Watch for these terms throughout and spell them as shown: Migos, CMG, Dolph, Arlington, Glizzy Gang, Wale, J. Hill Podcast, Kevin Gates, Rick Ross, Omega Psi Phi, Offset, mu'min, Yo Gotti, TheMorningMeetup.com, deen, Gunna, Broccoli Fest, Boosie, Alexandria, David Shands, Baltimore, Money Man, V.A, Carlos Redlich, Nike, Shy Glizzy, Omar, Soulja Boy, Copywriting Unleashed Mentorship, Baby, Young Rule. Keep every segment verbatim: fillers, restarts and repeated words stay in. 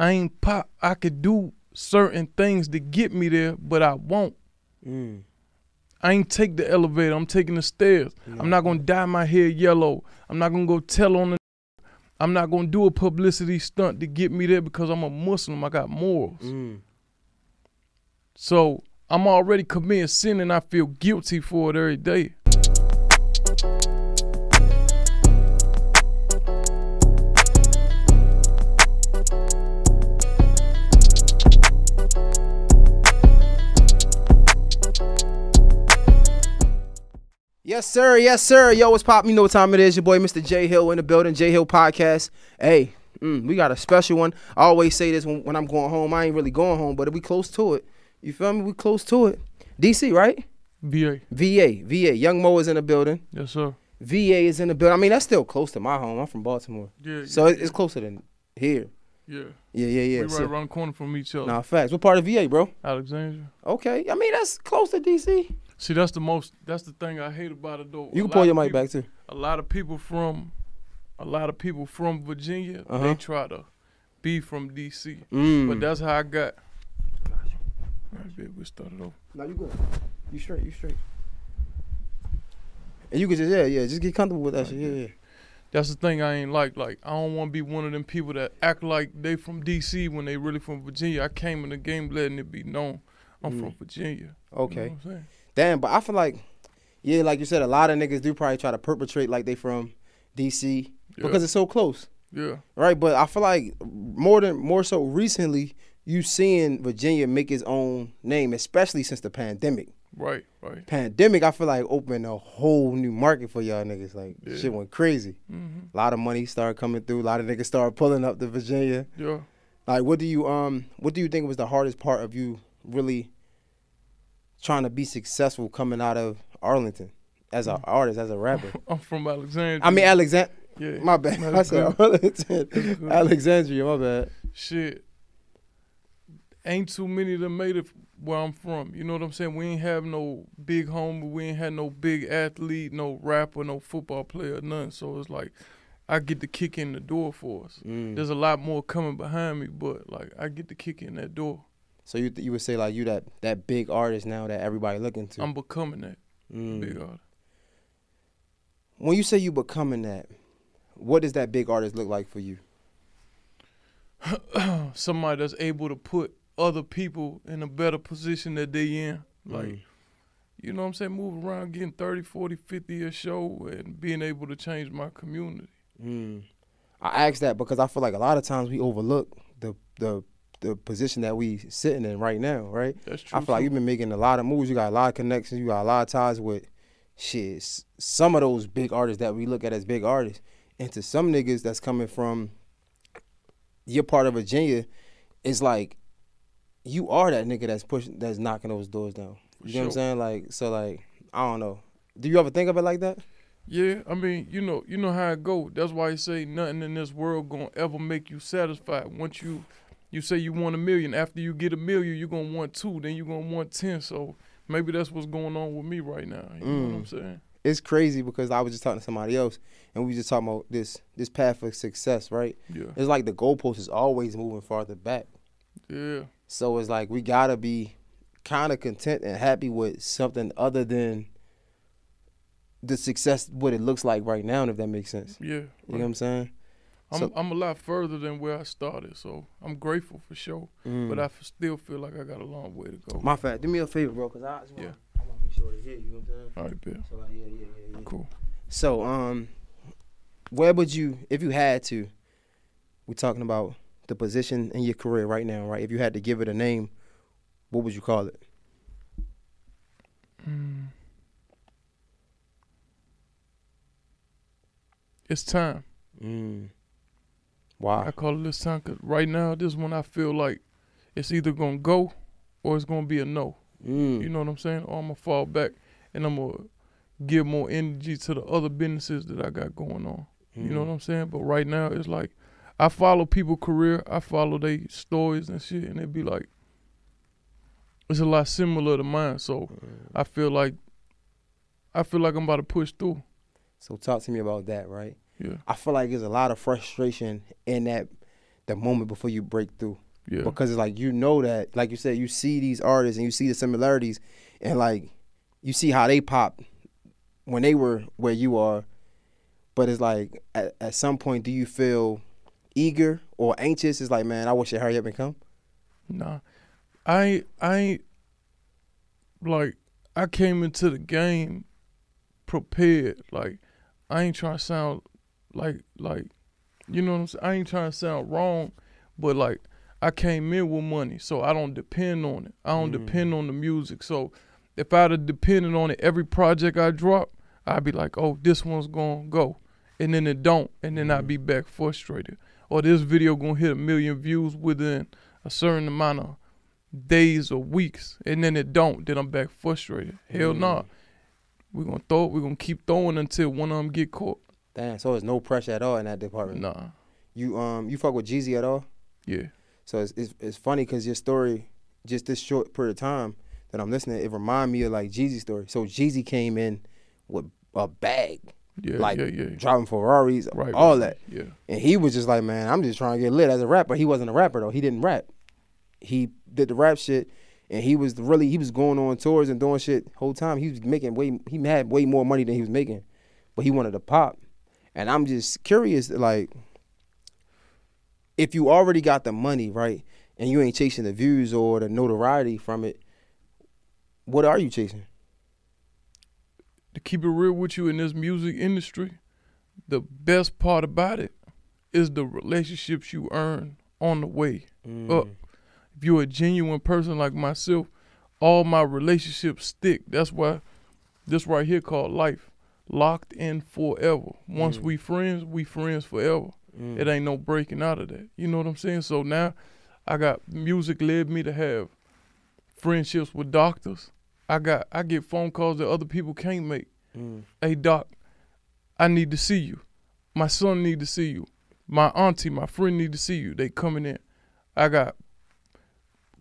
I ain't pop. I could do certain things to get me there, but I won't. Mm. I ain't take the elevator. I'm taking the stairs. No. I'm not going to dye my hair yellow. I'm not going to go tell on the I'm not going to do a publicity stunt to get me there because I'm a Muslim. I got morals. Mm. So I'm already committing sin and I feel guilty for it every day. Yes, sir. Yes, sir. Yo, what's pop? You know what time it is. Your boy, Mister J. Hill in the building. J. Hill Podcast. Hey, mm, we got a special one. I always say this when, when I'm going home. I ain't really going home, but we close to it. You feel me? We close to it. D C, right? V A. V A. V A. Young Moe is in the building. Yes, sir. V A is in the building. I mean, that's still close to my home. I'm from Baltimore. Yeah. So yeah, it's yeah. closer than here. Yeah. Yeah, yeah, yeah. We right so, around the corner from each other. Nah, facts. What part of V A, bro? Alexandria. Okay. I mean, that's close to D C. See, that's the most, that's the thing I hate about it, though. You can pull your mic back, too. A lot of people from, a lot of people from Virginia, uh-huh. they try to be from D C. Mm. But that's how I got. All right, babe, we started off. No, you good. You straight, you straight. And you can just, yeah, yeah, just get comfortable with that shit, yeah, yeah. That's the thing I ain't like. Like, I don't want to be one of them people that act like they from D C when they really from Virginia. I came in the game letting it be known I'm mm. from Virginia. Okay. You know what I'm saying? Damn, but I feel like, yeah, like you said, a lot of niggas do probably try to perpetrate like they from D C yeah. because it's so close. Yeah. Right, but I feel like more than more so recently, you seeing Virginia make its own name, especially since the pandemic. Right, right. Pandemic, I feel like opened a whole new market for y'all niggas. Like yeah. shit went crazy. Mm-hmm. A lot of money started coming through. A lot of niggas started pulling up to Virginia. Yeah. Like, what do you um, what do you think was the hardest part of you really trying to be successful coming out of Arlington as an artist, as a rapper? I'm from Alexandria. I mean, Alexand- yeah, my bad. I said Arlington. Alexandria, my bad. Shit. Ain't too many that made it where I'm from. You know what I'm saying? We ain't have no big homie. We ain't had no big athlete, no rapper, no football player, none. So it's like I get the kick in the door for us. Mm. There's a lot more coming behind me, but like I get the kick in that door. So you th you would say like you that that big artist now that everybody looking to. I'm becoming that mm. big artist. When you say you becoming that, what does that big artist look like for you? Somebody that's able to put other people in a better position that they in. Like, mm. you know what I'm saying? Move around getting thirty, forty, fifty a show and being able to change my community. Mm. I ask that because I feel like a lot of times we overlook the the the position that we sitting in right now, right? That's true. I feel like you've been making a lot of moves. You got a lot of connections. You got a lot of ties with, shit, some of those big artists that we look at as big artists. And to some niggas that's coming from your part of Virginia, it's like you are that nigga that's pushing, that's knocking those doors down. You sure. know what I'm saying? Like, so like, I don't know. Do you ever think of it like that? Yeah, I mean, you know, you know how it go. That's why I say nothing in this world gonna ever make you satisfied. Once you You say you want a million. After you get a million, you're going to want two. Then you're going to want ten. So maybe that's what's going on with me right now. You mm. know what I'm saying? It's crazy because I was just talking to somebody else, and we were just talking about this this path of success, right? Yeah. It's like the goalpost is always moving farther back. Yeah. So it's like we got to be kind of content and happy with something other than the success, what it looks like right now, if that makes sense. Yeah. You right. know what I'm saying? I'm, so, I'm a lot further than where I started, so I'm grateful for sure. Mm. But I f still feel like I got a long way to go. My fact, do me a favor, bro, because I just want to make sure to hear you. You know what I'm saying? All right, Bill. So, like, yeah, yeah, yeah, yeah. Cool. So, um, where would you, if you had to, we're talking about the position in your career right now, right? If you had to give it a name, what would you call it? Mm. It's time. Mm. Wow. I call it this time because right now, this one I feel like it's either going to go or it's going to be a no. Mm. You know what I'm saying? Or I'm going to fall back and I'm going to give more energy to the other businesses that I got going on. Mm. You know what I'm saying? But right now, it's like I follow people's career. I follow their stories and shit, and they be like, it's a lot similar to mine. So mm. I feel like I feel like I'm about to push through. So talk to me about that, right? Yeah. I feel like there's a lot of frustration in that the moment before you break through. Yeah. Because it's like, you know that, like you said, you see these artists and you see the similarities, and like you see how they pop when they were where you are. But it's like, at, at some point, do you feel eager or anxious? It's like, man, I wish it hurry up and come. Nah, I I like I came into the game prepared. Like, I ain't trying to sound like like you know what I'm saying. I ain't trying to sound wrong, but like, I came in with money, so I don't depend on it. I don't mm. depend on the music. So if I'd have depended on it, every project I drop, I'd be like, oh, this one's gonna go. And then it don't, and then mm. I'd be back frustrated. Or this video gonna hit a million views within a certain amount of days or weeks, and then it don't, then I'm back frustrated. Hell mm. nah. We're gonna throw it, we're gonna keep throwing until one of them get caught. Damn, so there's no pressure at all in that department? Nah. You, um, you fuck with Jeezy at all? Yeah. So it's, it's, it's funny because your story, just this short period of time that I'm listening, it remind me of like Jeezy's story. So Jeezy came in with a bag, yeah, like yeah, yeah. driving Ferraris, right, all right. that. Yeah. And he was just like, man, I'm just trying to get lit as a rapper. He wasn't a rapper though. He didn't rap. He did the rap shit, and he was really, he was going on tours and doing shit whole time. He was making way, he had way more money than he was making, but he wanted to pop. And I'm just curious, like, if you already got the money, right, and you ain't chasing the views or the notoriety from it, what are you chasing? To keep it real with you, in this music industry, the best part about it is the relationships you earn on the way mm. up. If you're a genuine person like myself, all my relationships stick. That's why this right here called life, locked in forever. Once mm. we friends, we friends forever. Mm. It ain't no breaking out of that. You know what I'm saying? So now I got, music led me to have friendships with doctors. I got, I get phone calls that other people can't make. Mm. Hey, doc, I need to see you. My son need to see you. My auntie, my friend need to see you. They coming in. I got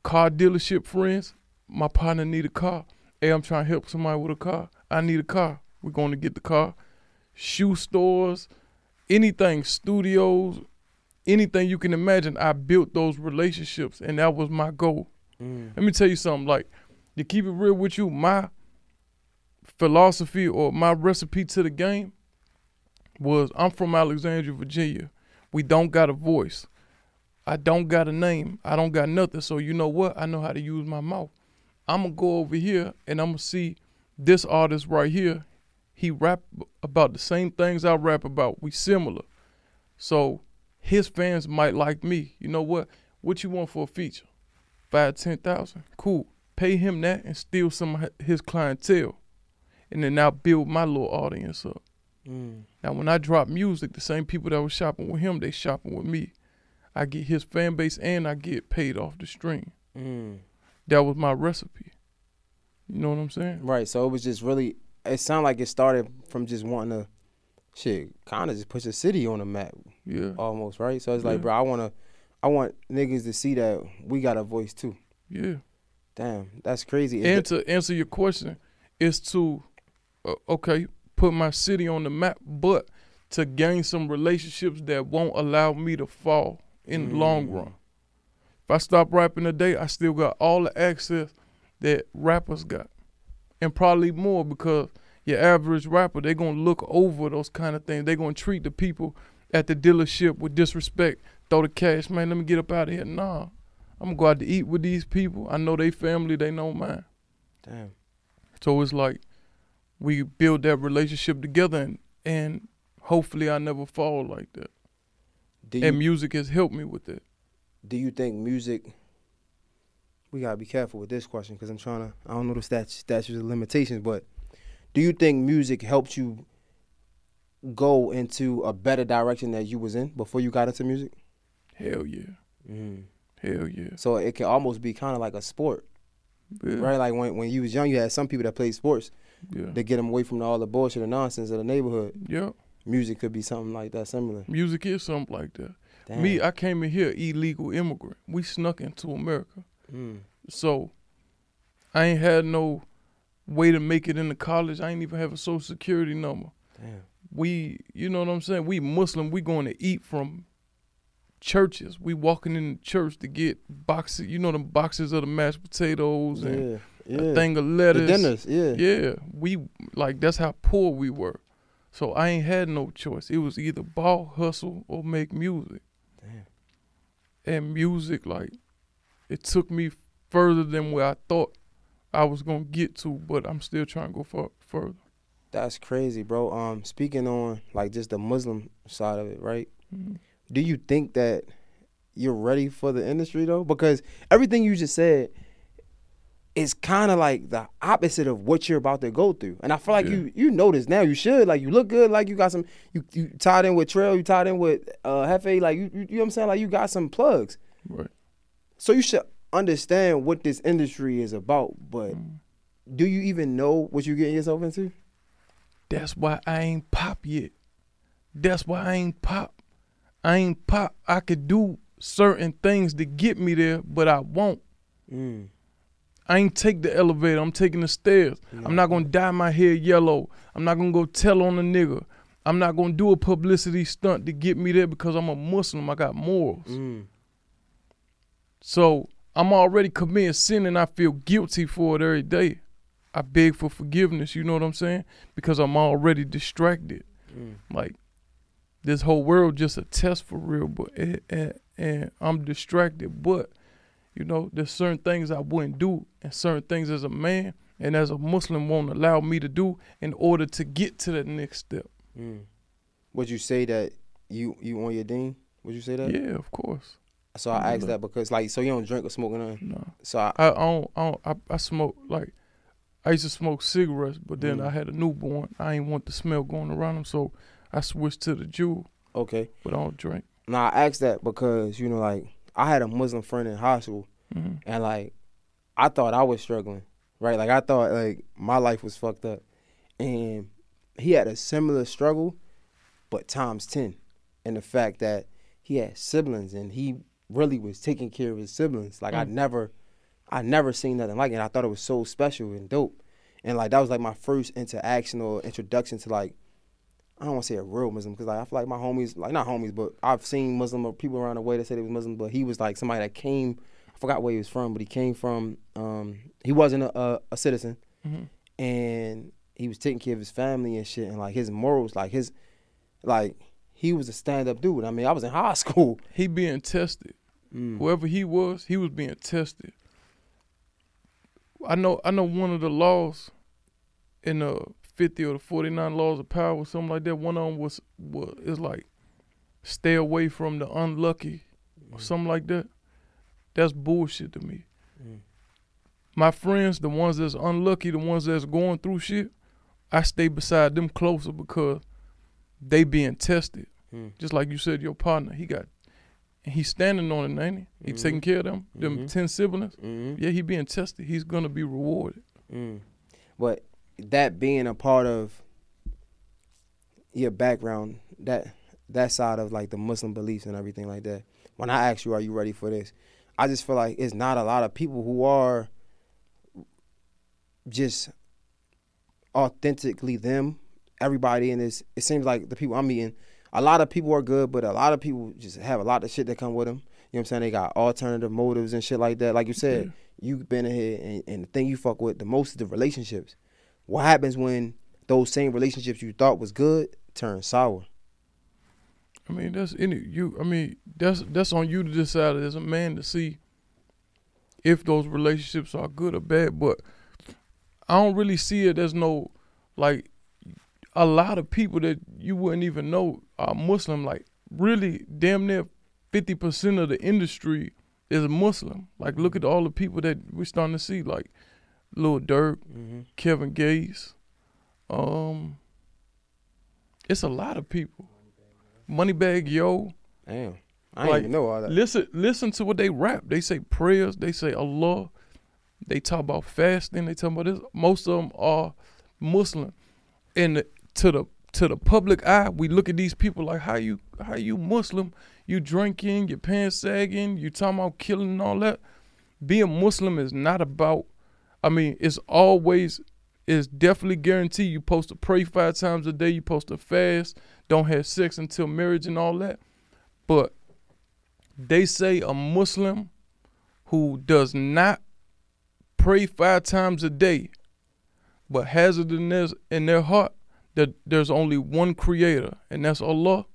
car dealership friends. My partner need a car. Hey, I'm trying to help somebody with a car. I need a car. We're going to get the car. Shoe stores, anything, studios, anything you can imagine, I built those relationships, and that was my goal. Mm. Let me tell you something, like, to keep it real with you, my philosophy or my recipe to the game was, I'm from Alexandria, Virginia. We don't got a voice. I don't got a name. I don't got nothing. So you know what? I know how to use my mouth. I'm going to go over here, and I'm going to see this artist right here. He rap about the same things I rap about. We similar. So his fans might like me. You know what? What you want for a feature? Five, ten thousand. Cool. Pay him that and steal some of his clientele. And then I'll build my little audience up. Mm. Now, when I drop music, the same people that was shopping with him, they shopping with me. I get his fan base and I get paid off the stream. Mm. That was my recipe. You know what I'm saying? Right. So it was just really... It sounded like it started from just wanting to, shit, kind of just push the city on the map. Yeah. Almost, right? So it's like, yeah. bro, I want to, I want niggas to see that we got a voice too. Yeah. Damn, that's crazy. And it's to answer your question, is to, uh, okay, put my city on the map, but to gain some relationships that won't allow me to fall in mm. the long run. If I stop rapping today, I still got all the access that rappers got. And probably more, because your average rapper, they're going to look over those kind of things. They're going to treat the people at the dealership with disrespect. Throw the cash, man, let me get up out of here. Nah, I'm going to go out to eat with these people. I know they family, they know mine. Damn. So it's like we build that relationship together, and, and hopefully I never fall like that. Do and you, music has helped me with that. Do you think music... We gotta be careful with this question because I'm trying to, I don't know the stat, statutes of limitations, but do you think music helped you go into a better direction that you was in before you got into music? Hell yeah. Mm. Hell yeah. So it can almost be kind of like a sport, yeah. right? Like when, when you was young, you had some people that played sports yeah. to get them away from all the bullshit and nonsense of the neighborhood. Yeah. Music could be something like that, similar. Music is something like that. Damn. Me, I came in here illegal immigrant. We snuck into America. Mm. So I ain't had no way to make it into college. I ain't even have a social security number. Damn. We, you know what I'm saying? We Muslim, we going to eat from churches. We walking in the church to get boxes, you know, them boxes of the mashed potatoes and yeah, yeah. a thing of lettuce. The dinners, yeah. Yeah, we, like, that's how poor we were. So I ain't had no choice. It was either ball, hustle, or make music. Damn. And music, like, it took me further than where I thought I was gonna get to, but I'm still trying to go far, further. That's crazy, bro. Um, speaking on, like, just the Muslim side of it, right? Mm-hmm. Do you think that you're ready for the industry, though? Because everything you just said is kind of like the opposite of what you're about to go through. And I feel like yeah. you you know this now. You should. Like, you look good. Like, you got some, you, you tied in with Trel. You tied in with uh, Hefe. Like, you, you, you know what I'm saying? Like, you got some plugs. Right. So you should understand what this industry is about. But mm-hmm. do you even know what you're getting yourself into? That's why I ain't pop yet. That's why I ain't pop. I ain't pop. I could do certain things to get me there, but I won't. Mm. I ain't take the elevator. I'm taking the stairs. No. I'm not going to dye my hair yellow. I'm not going to go tell on a nigga. I'm not going to do a publicity stunt to get me there because I'm a Muslim. I got morals. Mm. So I'm already committing sin, and I feel guilty for it every day. I beg for forgiveness, you know what I'm saying? Because I'm already distracted. Mm. Like, this whole world just a test for real, but and, and, and I'm distracted. But, you know, there's certain things I wouldn't do and certain things as a man and as a Muslim won't allow me to do in order to get to that next step. Mm. Would you say that you you on your deen? Would you say that? Yeah, of course. So I, I asked that because, like, so you don't drink or smoke or nothing? No. So I, I, I don't, I, don't I, I smoke, like, I used to smoke cigarettes, but then mm. I had a newborn. I ain't want the smell going around them, so I switched to the jewel. Okay. But I don't drink. Now, I asked that because, you know, like, I had a Muslim friend in hospital, mm-hmm. and, like, I thought I was struggling, right? Like, I thought, like, my life was fucked up. And he had a similar struggle, but times ten. And the fact that he had siblings, and he really was taking care of his siblings. Like, mm. I never... I never seen nothing like it. And I thought it was so special and dope. And, like, that was, like, my first interaction or introduction to, like, I don't want to say a real Muslim, because, like, I feel like my homies, like, not homies, but I've seen Muslim people around the way that say they was Muslim, but he was, like, somebody that came, I forgot where he was from, but he came from, um, he wasn't a, a, a citizen. Mm-hmm. And he was taking care of his family and shit, and, like, his morals, like, his, like, he was a stand-up dude. I mean, I was in high school. He being tested. Mm. Whoever he was, he was being tested. I know I know one of the laws in the fifty or the forty-nine laws of power or something like that, one of them was, was it's like stay away from the unlucky mm. or something like that. That's bullshit to me. Mm. My friends, the ones that's unlucky, the ones that's going through shit, I stay beside them closer because they being tested. Mm. Just like you said, your partner, he got he's standing on it, ain't he? He mm-hmm. taking care of them, them mm-hmm. ten siblings. Mm-hmm. Yeah, he being tested. He's going to be rewarded. Mm. But that being a part of your background, that that side of, like, the Muslim beliefs and everything like that, when I ask you, are you ready for this? I just feel like it's not a lot of people who are just authentically them. Everybody in this, it seems like the people I'm meeting, a lot of people are good, but a lot of people just have a lot of shit that come with them. You know what I'm saying? They got alternative motives and shit like that. Like you said, yeah. you've been in here, and, and the thing you fuck with the most is the relationships. What happens when those same relationships you thought was good turn sour? I mean, that's any you. I mean, that's that's on you to decide as a man to see if those relationships are good or bad. But I don't really see it as no, like, a lot of people that you wouldn't even know are Muslim. Like, really, damn near fifty percent of the industry is Muslim. Like, look at all the people that we're starting to see, like Lil Durk, mm-hmm. Kevin Gates. Um, it's a lot of people. Moneybagg Yo. Damn, I like, didn't even know all that. Listen, listen to what they rap. They say prayers. They say Allah. They talk about fasting. They talk about this. Most of them are Muslim. And the, To the to the public eye, we look at these people like, how you how you Muslim? You drinking, your pants sagging, you talking about killing and all that. Being Muslim is not about. I mean, it's always, it's definitely guaranteed. You supposed to pray five times a day. You supposed to fast. Don't have sex until marriage and all that. But they say a Muslim who does not pray five times a day, but has it in their, in their heart that there's only one creator, and that's Allah.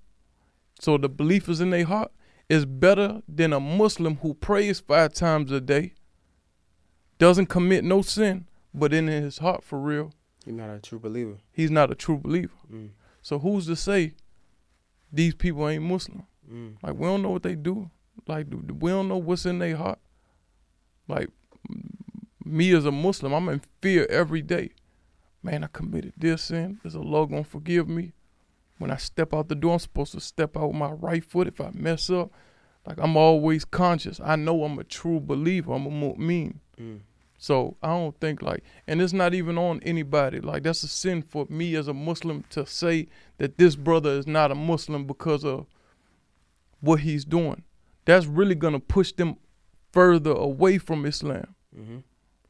So the belief is in their heart is better than a Muslim who prays five times a day, doesn't commit no sin, but in his heart for real. He's not a true believer. He's not a true believer. Mm. So who's to say these people ain't Muslim? Mm. Like, we don't know what they do. Like, we don't know what's in their heart. Like, me as a Muslim, I'm in fear every day. Man, I committed this sin. Is Allah gonna forgive me? When I step out the door, I'm supposed to step out with my right foot. If I mess up, like, I'm always conscious. I know I'm a true believer. I'm a mu'min. Mm. So I don't think, like, and it's not even on anybody. Like, that's a sin for me as a Muslim to say that this brother is not a Muslim because of what he's doing. That's really gonna push them further away from Islam. Mm-hmm.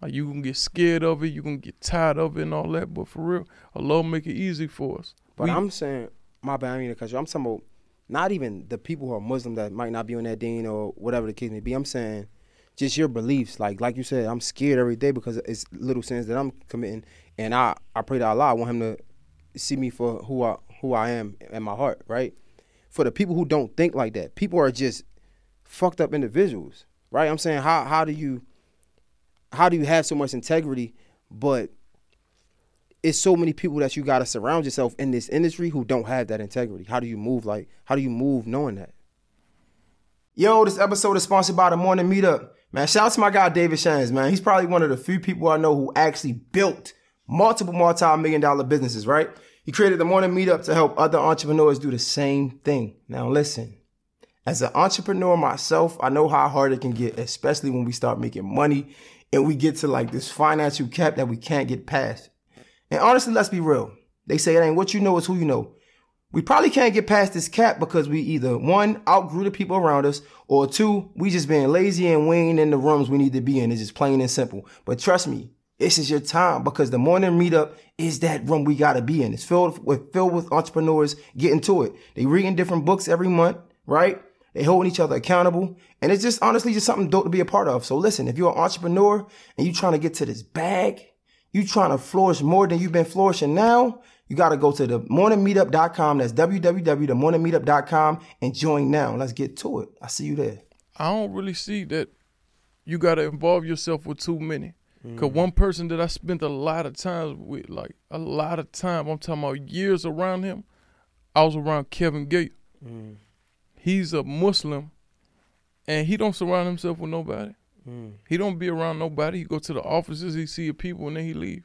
Like, you can get scared of it, you can get tired of it and all that, but for real, Allah make it easy for us. But we, I'm saying, my bad, I mean, because I'm talking about not even the people who are Muslim that might not be on that deen or whatever the case may be. I'm saying, just your beliefs, like like you said, I'm scared every day because it's little sins that I'm committing, and I I pray to Allah. I want Him to see me for who I who I am in my heart, right? For the people who don't think like that, people are just fucked up individuals, right? I'm saying, how how do you how do you have so much integrity, but it's so many people that you gotta surround yourself in this industry who don't have that integrity. How do you move? Like, how do you move knowing that? Yo, this episode is sponsored by The Morning Meetup. Man, shout out to my guy, David Shands, man. He's probably one of the few people I know who actually built multiple multi-million dollar businesses, right? He created The Morning Meetup to help other entrepreneurs do the same thing. Now, listen, as an entrepreneur myself, I know how hard it can get, especially when we start making money and we get to like this financial cap that we can't get past. And honestly, let's be real. They say it ain't what you know, it's who you know. We probably can't get past this cap because we either, one, outgrew the people around us, or two, we just been lazy and we ain't in the rooms we need to be in. It's just plain and simple. But trust me, this is your time because The Morning Meetup is that room we gotta be in. It's filled with, filled with entrepreneurs getting to it. They reading different books every month, right? They holding each other accountable. And it's just honestly just something dope to be a part of. So listen, if you're an entrepreneur and you trying to get to this bag, you trying to flourish more than you've been flourishing now, you got to go to the morning meetup dot com. That's w w w dot the morning meetup dot com and join now. Let's get to it. I see you there. I don't really see that you got to involve yourself with too many. Because mm. one person that I spent a lot of time with, like a lot of time, I'm talking about years around him, I was around Kevin Gates. Mm. He's a Muslim, and he don't surround himself with nobody. Mm. He don't be around nobody. He go to the offices, he see people, and then he leave.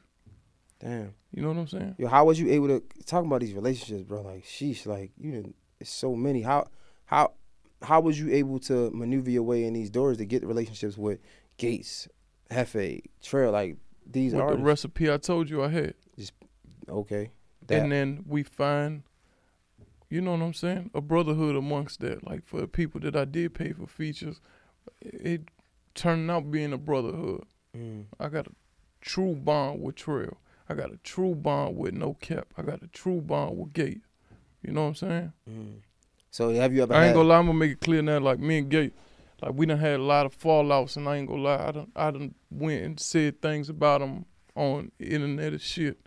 Damn. You know what I'm saying? Yo, how was you able to talk about these relationships, bro? Like, sheesh, like, you didn't, it's so many. How, how, how was you able to maneuver your way in these doors to get relationships with Gates, Hefe, Trel, like these with artists? The recipe I told you I had. Just okay. That. And then we find, you know what I'm saying, a brotherhood amongst that. Like, for the people that I did pay for features, it turned out being a brotherhood. Mm. I got a true bond with Trel. I got a true bond with No Cap. I got a true bond with Gates. You know what I'm saying? Mm. So have you ever I ain't had... gonna lie, I'm gonna make it clear now, like me and Gates, like we done had a lot of fallouts, and I ain't gonna lie, I done, I done went and said things about him on the internet and shit.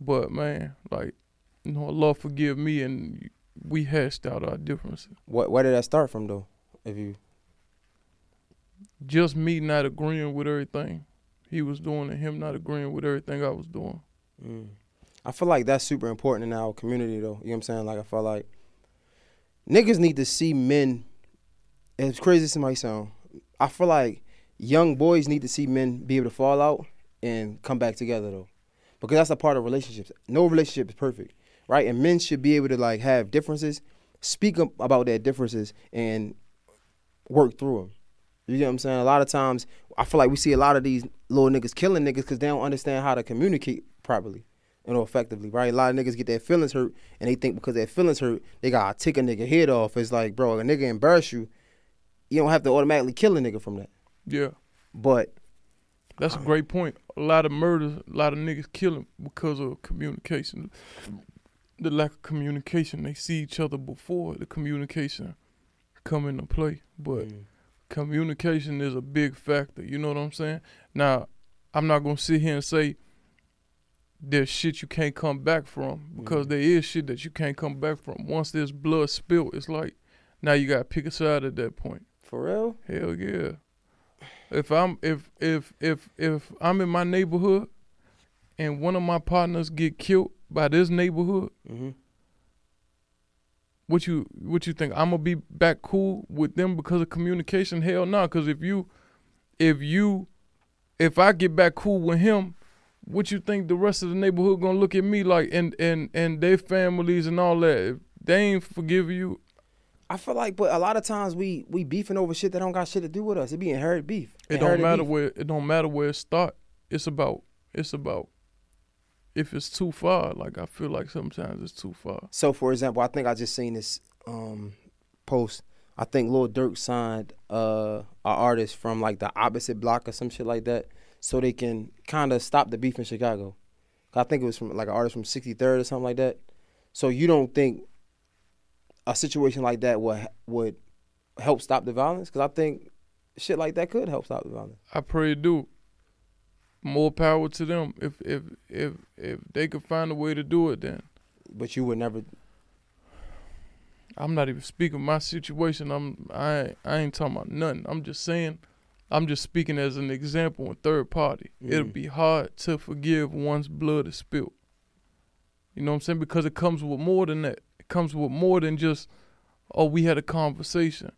But man, like, you know, Allah forgive me, and we hashed out our differences. What, where did that start from though? If you... Just me not agreeing with everything he was doing and him not agreeing with everything I was doing. Mm. I feel like that's super important in our community, though. You know what I'm saying? Like, I feel like niggas need to see men, as crazy as it might sound, I feel like young boys need to see men be able to fall out and come back together, though. Because that's a part of relationships. No relationship is perfect, right? And men should be able to, like, have differences, speak about their differences, and work through them. You know what I'm saying? A lot of times, I feel like we see a lot of these little niggas killing niggas because they don't understand how to communicate properly and effectively, right? A lot of niggas get their feelings hurt, and they think because their feelings hurt, they got to take a nigga head off. It's like, bro, a nigga embarrass you, you don't have to automatically kill a nigga from that. Yeah. But. That's a great point. A lot of murders, a lot of niggas killing because of communication. The lack of communication. They see each other before the communication come into play. But mm. communication is a big factor. You know what I'm saying? Now, I'm not going to sit here and say there's shit you can't come back from, because mm. there is shit that you can't come back from. Once there's blood spilled, it's like, now you got to pick a side at that point. For real? Hell yeah. If I'm if if if if I'm in my neighborhood and one of my partners get killed by this neighborhood, mm-hmm. what you what you think? I'm gonna be back cool with them because of communication? Hell no. Nah, because if you if you if I get back cool with him, what you think the rest of the neighborhood gonna look at me like, and and and their families and all that? If they ain't forgive you. I feel like, but a lot of times we we beefing over shit that don't got shit to do with us. It be inherited beef. It don't matter where it don't matter where it start. It's about it's about if it's too far. Like, I feel like sometimes it's too far. So for example, I think I just seen this um, post. I think Lil Durk signed uh, an artist from like the opposite block or some shit like that, so they can kind of stop the beef in Chicago. I think it was from like an artist from sixty-third or something like that. So you don't think a situation like that would would help stop the violence? Because I think shit like that could help stop the violence. I pray it do. More power to them. If if if if they could find a way to do it, then. But you would never. I'm not even speaking my situation. I'm I I ain't talking about nothing. I'm just saying, I'm just speaking as an example in third party. Mm. It'll be hard to forgive once blood is spilled. You know what I'm saying? Because it comes with more than that. Comes with more than just, oh, we had a conversation.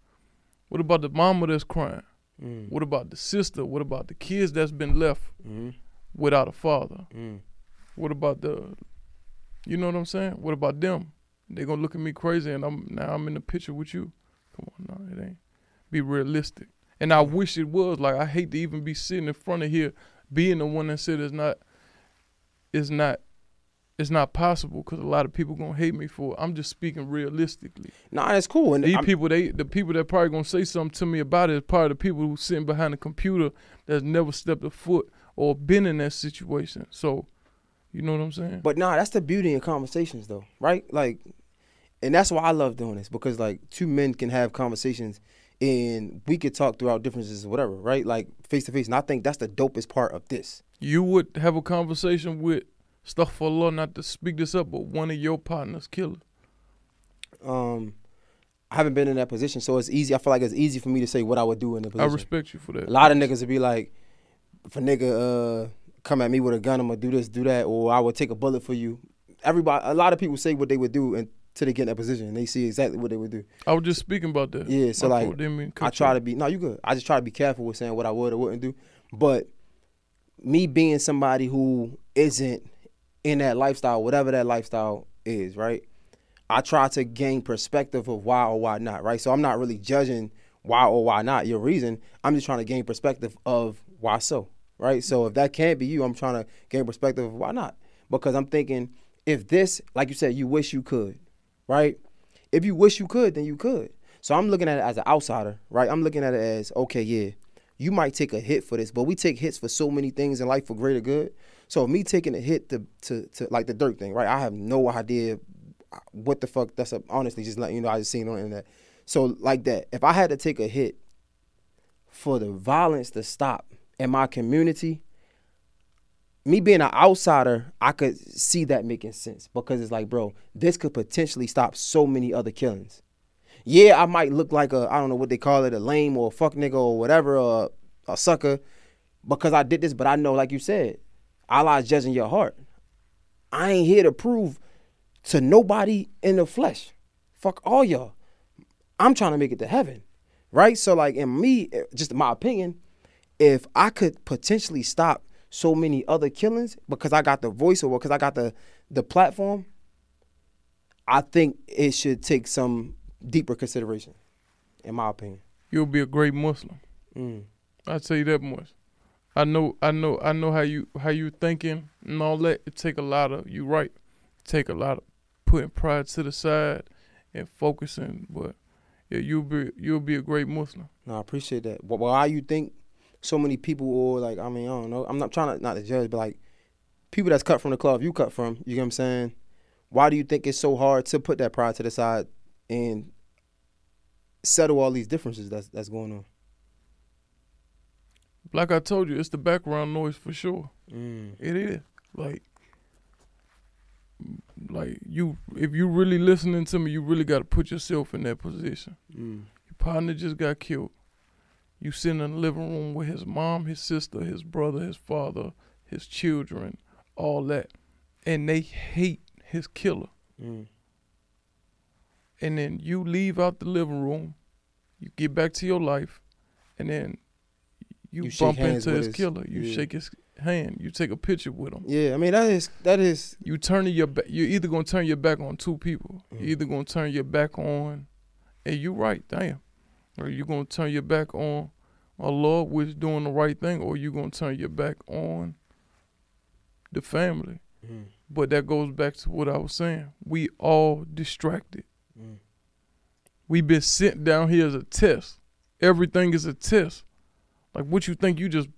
What about the mama that's crying? Mm. What about the sister? What about the kids that's been left mm. without a father? Mm. What about the, you know what I'm saying? What about them? They gonna look at me crazy, and I'm now I'm in the picture with you. Come on, no, it ain't. Be realistic. And I wish it was. Like, I hate to even be sitting in front of here being the one that said it's not, it's not, it's not possible, because a lot of people gonna hate me for it. I'm just speaking realistically. Nah, that's cool. And these I'm, people, they the people that probably gonna say something to me about it is probably the people who sitting behind the computer that's never stepped a foot or been in that situation. So, you know what I'm saying? But nah, that's the beauty of conversations, though, right? Like, and that's why I love doing this, because like two men can have conversations and we could talk throughout differences or whatever, right? Like face to face. And I think that's the dopest part of this. You would have a conversation with, stuff for law, not to speak this up, but one of your partners killed. Um, I haven't been in that position, so it's easy. I feel like it's easy for me to say what I would do in the position. I respect you for that. A lot of niggas would be like, if a nigga uh, come at me with a gun, I'm going to do this, do that, or I would take a bullet for you. Everybody, a lot of people say what they would do until they get in that position, and they see exactly what they would do. I was just speaking about that. Yeah, so My like, didn't mean I try you. to be, no, you good. I just try to be careful with saying what I would or wouldn't do. But me being somebody who isn't in that lifestyle, whatever that lifestyle is, right? I try to gain perspective of why or why not, right? So I'm not really judging why or why not your reason. I'm just trying to gain perspective of why so, right? So if that can't be you, I'm trying to gain perspective of why not. Because I'm thinking, if this, like you said, you wish you could, right? If you wish you could, then you could. So I'm looking at it as an outsider, right? I'm looking at it as, okay, yeah, you might take a hit for this, but we take hits for so many things in life for greater good. So me taking a hit to, to, to like the Durk thing, right? I have no idea what the fuck that's up. Honestly, just letting you know, I just seen it on the internet. So like that, if I had to take a hit for the violence to stop in my community, me being an outsider, I could see that making sense, because it's like, bro, this could potentially stop so many other killings. Yeah, I might look like a, I don't know what they call it, a lame or a fuck nigga or whatever, or a, a sucker, because I did this, but I know, like you said, Allah's judging your heart. I ain't here to prove to nobody in the flesh. Fuck all y'all. I'm trying to make it to heaven, right? So like in me, just in my opinion, if I could potentially stop so many other killings because I got the voice or because I got the, the platform, I think it should take some deeper consideration, in my opinion. You'll be a great Muslim. Mm. I'll tell you that much. I know, I know, I know how you how you thinking and all that. It take a lot of you right. It take a lot of putting pride to the side and focusing. But yeah, you'll be you'll be a great Muslim. No, I appreciate that. Well, why you think so many people, or like, I mean, I don't know. I'm not trying to not to judge, but like people that's cut from the club you cut from. You know what I'm saying? Why do you think it's so hard to put that pride to the side and settle all these differences that's that's going on. Like I told you, it's the background noise for sure. Mm. It is. Like, like you, if you really listening to me, you really got to put yourself in that position. Mm. Your partner just got killed. You sitting in the living room with his mom, his sister, his brother, his father, his children, all that. And they hate his killer. Mm. And then you leave out the living room, you get back to your life, and then you, you bump into his, his killer. You yeah. shake his hand. You take a picture with him. Yeah, I mean, that is... that is. You turning your back... You're either going to turn your back on two people. Mm. You're either going to turn your back on... And you're right, damn. Or you're going to turn your back on a Lord which doing the right thing, or you're going to turn your back on the family. Mm. But that goes back to what I was saying. We all distracted. Mm. We been sent down here as a test. Everything is a test. Like, what you think you just,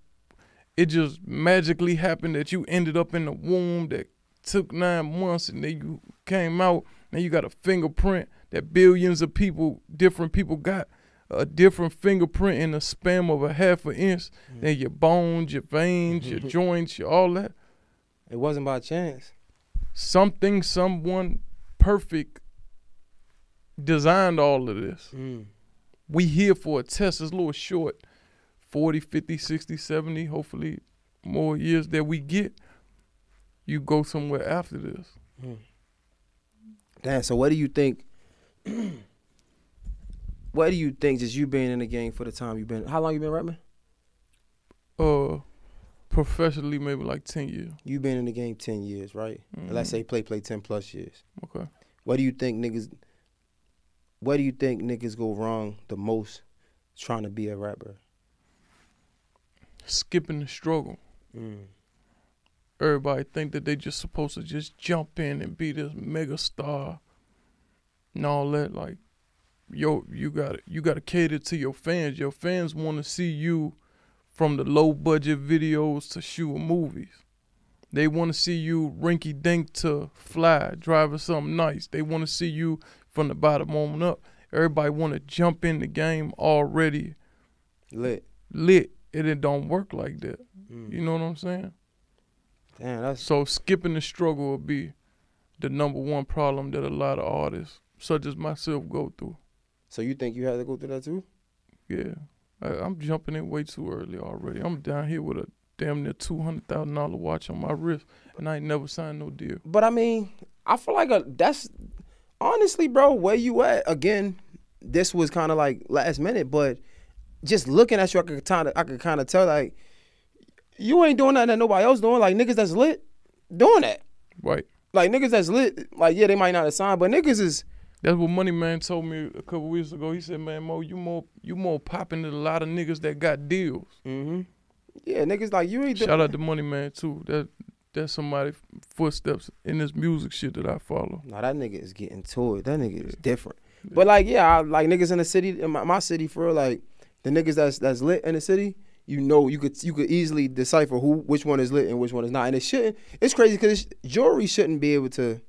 it just magically happened that you ended up in the womb that took nine months and then you came out, and you got a fingerprint that billions of people, different people got a different fingerprint in a span of a half an inch. Mm. Then your bones, your veins, your joints, your all that. It wasn't by chance. Something, someone perfect designed all of this. Mm. We here for a test. It's a little short. forty, fifty, sixty, seventy, hopefully more years that we get, you go somewhere after this. Mm. Damn, so what do you think, what do you think just you being in the game for the time you've been, how long you been rapping? Uh, professionally, maybe like ten years. You been in the game ten years, right? Mm-hmm. Let's say play, play ten plus years. Okay. What do you think niggas, what do you think niggas go wrong the most trying to be a rapper? Skipping the struggle. Mm. Everybody think that they just supposed to just jump in and be this mega star and all that. Like, yo, you gotta you gotta cater to your fans. Your fans wanna see you from the low budget videos to shooting movies. They wanna see you rinky dink to fly, driving something nice. They wanna see you from the bottom on up. Everybody wanna jump in the game already lit. Lit. And it don't work like that. Mm. You know what I'm saying? Damn, that's... So skipping the struggle would be the number one problem that a lot of artists, such as myself, go through. So you think you had to go through that too? Yeah. I, I'm jumping in way too early already. I'm down here with a damn near two hundred thousand dollar watch on my wrist, and I ain't never signed no deal. But, I mean, I feel like a, that's... Honestly, bro, where you at? Again, this was kind of like last minute, but... Just looking at you, I could kind of, I could kind of tell like, you ain't doing nothing that nobody else doing. Like niggas that's lit, doing that. Right. Like niggas that's lit, like yeah, they might not have signed, but niggas is. That's what Money Man told me a couple weeks ago. He said, "Man, Mo, you more, you more popping than a lot of niggas that got deals." Mm-hmm. Yeah, niggas like you ain't. Shout out to Money Man too. That that's somebody's footsteps in this music shit that I follow. Nah, that nigga is getting to it. That nigga yeah. is different. Yeah. But like, yeah, I, like niggas in the city, in my, my city, for real, like. The niggas that's that's lit in the city, you know, you could you could easily decipher who which one is lit and which one is not, and it shouldn't. It's crazy because jewelry shouldn't be able to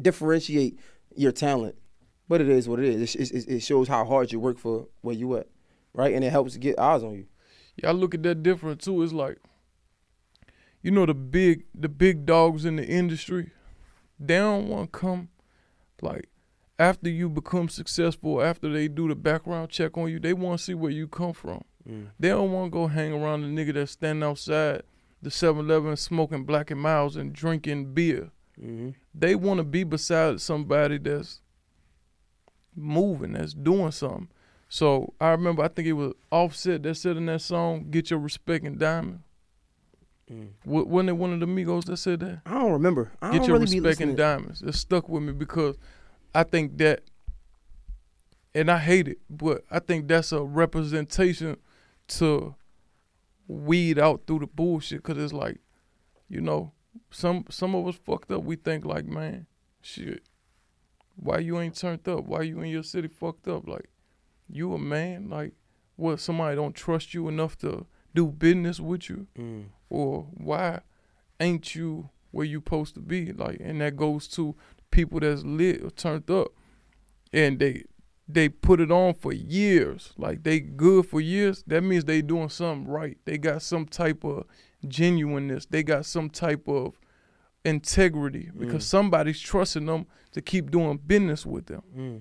differentiate your talent, but it is what it is. It, it, it shows how hard you work for where you at, right? And it helps get eyes on you. Yeah, I look at that different too. It's like, you know, the big the big dogs in the industry, they don't want to come, like. After you become successful, after they do the background check on you, they want to see where you come from. Mm. They don't want to go hang around the nigga that's standing outside the seven eleven smoking Black and Miles and drinking beer. Mm-hmm. They want to be beside somebody that's moving, that's doing something. So I remember, I think it was Offset that said in that song, "Get Your Respect and Diamond." Mm. Wasn't it one of the Migos that said that? I don't remember. I Get don't Your really Respect and Diamonds. It stuck with me because I think that, and I hate it, but I think that's a representation to weed out through the bullshit. Cause it's like, you know, some some of us fucked up. We think like, man, shit, why you ain't turned up? Why you in your city fucked up? Like, you a man? Like, what? Somebody don't trust you enough to do business with you, mm. or why ain't you where you supposed to be? Like, and that goes to people that's lit or turned up, and they they put it on for years, like they good for years, that means they doing something right. They got some type of genuineness. They got some type of integrity, because mm. somebody's trusting them to keep doing business with them. Mm.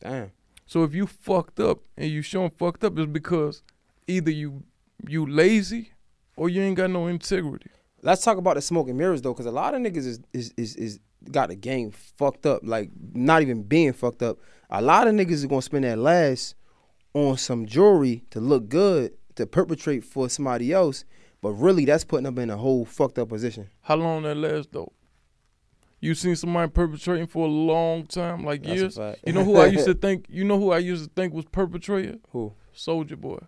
Damn. So if you fucked up and you showing fucked up, it's because either you you lazy or you ain't got no integrity. Let's talk about the smoke and mirrors though, because a lot of niggas is is is, is got the game fucked up. Like, not even being fucked up. A lot of niggas is gonna spend that last on some jewelry to look good, to perpetrate for somebody else, but really that's putting them in a whole fucked up position. How long that last though? You seen somebody perpetrating for a long time, like that's years. A fact. You know who I used to think? You know who I used to think was perpetrated? Who? Soulja Boy.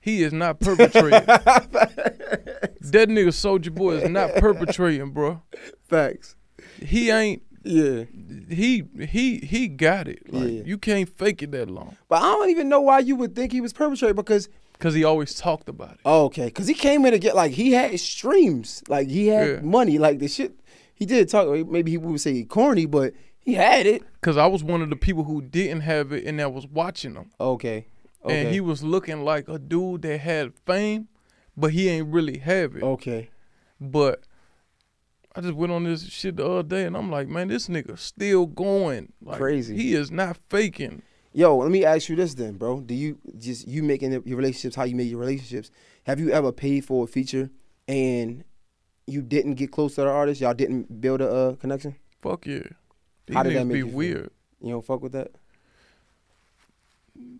He is not perpetrating. That nigga Soulja Boy is not perpetrating, bro. Facts. He ain't. Yeah. He he he got it. Like, yeah. You can't fake it that long. But I don't even know why you would think he was perpetrating, because because he always talked about it. Oh, okay. Because he came in to get, like, he had streams, like he had yeah. money, like the shit. He did talk. Maybe he would say he corny, but he had it. Because I was one of the people who didn't have it and that was watching him. Okay. Okay. And he was looking like a dude that had fame, but he ain't really have it. Okay. But I just went on this shit the other day, and I'm like, man, this nigga still going. Like, crazy. He is not faking. Yo, let me ask you this then, bro. Do you just, you making your relationships how you make your relationships, have you ever paid for a feature and you didn't get close to the artist? Y'all didn't build a uh, connection? Fuck yeah. These how did that make be you weird. You don't fuck with that?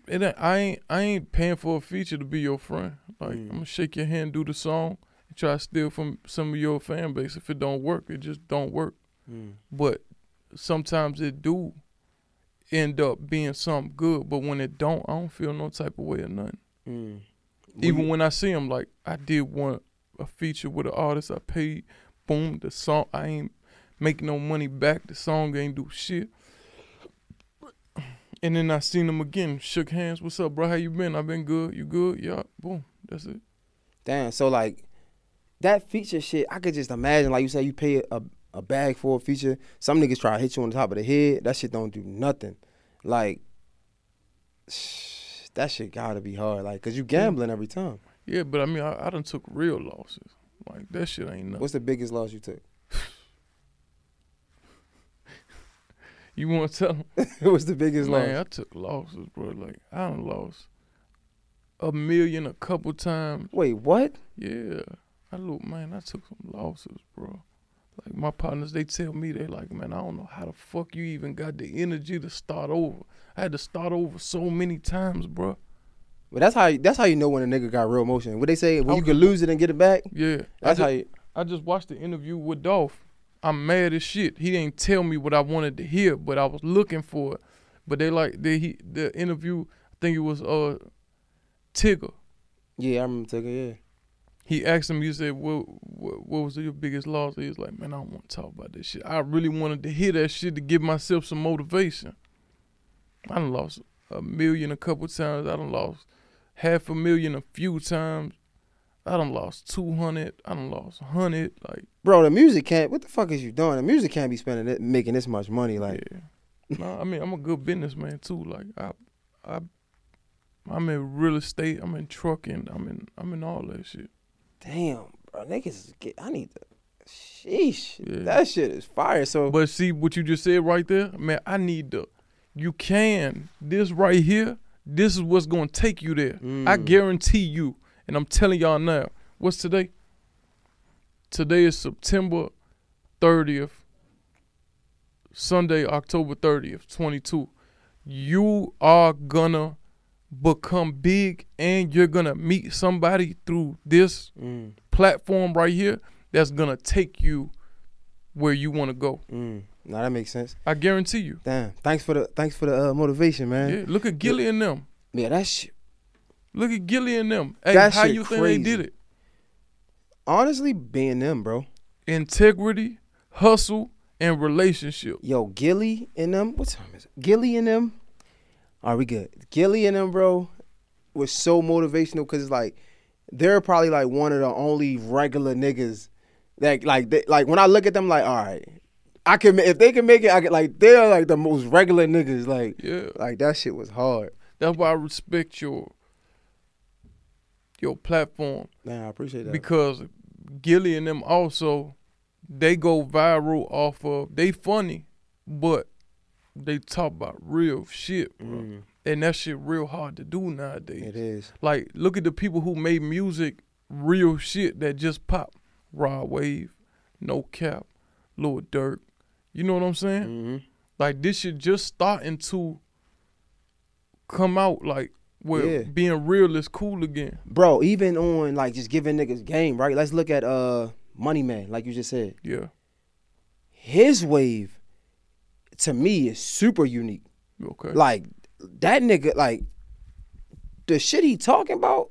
It ain't, I ain't I ain't paying for a feature to be your friend. Like, mm. I'm gonna shake your hand, do the song, and try to steal from some of your fan base. If it don't work, it just don't work. Mm. But sometimes it do end up being something good. But when it don't, I don't feel no type of way or nothing. Mm. Even you, when I see them, like, I did want a feature with an artist. I paid, boom, the song. I ain't make no money back. The song ain't do shit. And then I seen him again, shook hands. What's up, bro? How you been? I been good. You good? Yeah. Boom. That's it. Damn. So, like, that feature shit, I could just imagine, like you say, you pay a, a bag for a feature. Some niggas try to hit you on the top of the head. That shit don't do nothing. Like, shh, that shit got to be hard. Like, because you gambling every time. Yeah, but, I mean, I, I done took real losses. Like, that shit ain't nothing. What's the biggest loss you took? You want to tell them? What's the biggest man, loss? Man, I took losses, bro. Like, I done lost a million a couple times. Wait, what? Yeah. I look, man, I took some losses, bro. Like, my partners, they tell me, they like, man, I don't know how the fuck you even got the energy to start over. I had to start over so many times, bro. But that's how that's how you know when a nigga got real emotion. What they say, when I, you can lose it and get it back? Yeah. That's just, how you. I just watched the interview with Dolph. I'm mad as shit. He didn't tell me what I wanted to hear, but I was looking for it. But they like they he the interview. I think it was uh, Tigger. Yeah, I remember Tigger. Yeah. He asked him. He said, "What what, what was your biggest loss?" He was like, "Man, I don't want to talk about this shit. I really wanted to hear that shit to give myself some motivation." I done lost a million a couple times. I done lost half a million a few times. I done lost two hundred. I done lost one hundred. Like, bro, the music can't, what the fuck is you doing? The music can't be spending it, making this much money. Like, yeah. No, I mean, I'm a good businessman too. Like, I, I, I'm in real estate. I'm in trucking. I'm in, I'm in all that shit. Damn, bro, niggas, get, I need to, sheesh, yeah. That shit is fire. So, but see what you just said right there, man. I need to, you can this right here. This is what's gonna take you there. Mm. I guarantee you. And I'm telling y'all now, what's today? Today is September thirtieth, Sunday, October thirtieth, twenty-two. You are gonna become big, and you're gonna meet somebody through this mm. platform right here that's gonna take you where you wanna go. Mm. Now that makes sense. I guarantee you. Damn, thanks for the thanks for the uh, motivation, man. Yeah, look at Gillie yeah. and them. Yeah, that shit. Look at Gillie and them. Hey, that how you think crazy. They did it? Honestly, being them, bro. Integrity, hustle, and relationship. Yo, Gillie and them. What time is it? Gillie and them. Are we good? Gillie and them, bro, was so motivational because, like, they're probably, like, one of the only regular niggas that, like, they, like when I look at them, like, all right, I can if they can make it. I could, like they're like the most regular niggas. Like yeah, like that shit was hard. That's why I respect your your platform. Nah, I appreciate that because Gillie and them also they go viral off of they funny, but they talk about real shit, bro. Mm. And that shit real hard to do nowadays. It is. Like look at the people who made music, real shit that just pop. Raw Wave, No Cap, Lil Durk. You know what I'm saying? Mm-hmm. Like this shit just starting to come out like well yeah. being real is cool again. Bro, even on like just giving niggas game, right? Let's look at uh Money Man, like you just said. Yeah. His wave to me is super unique. Okay. Like that nigga, like the shit he talking about,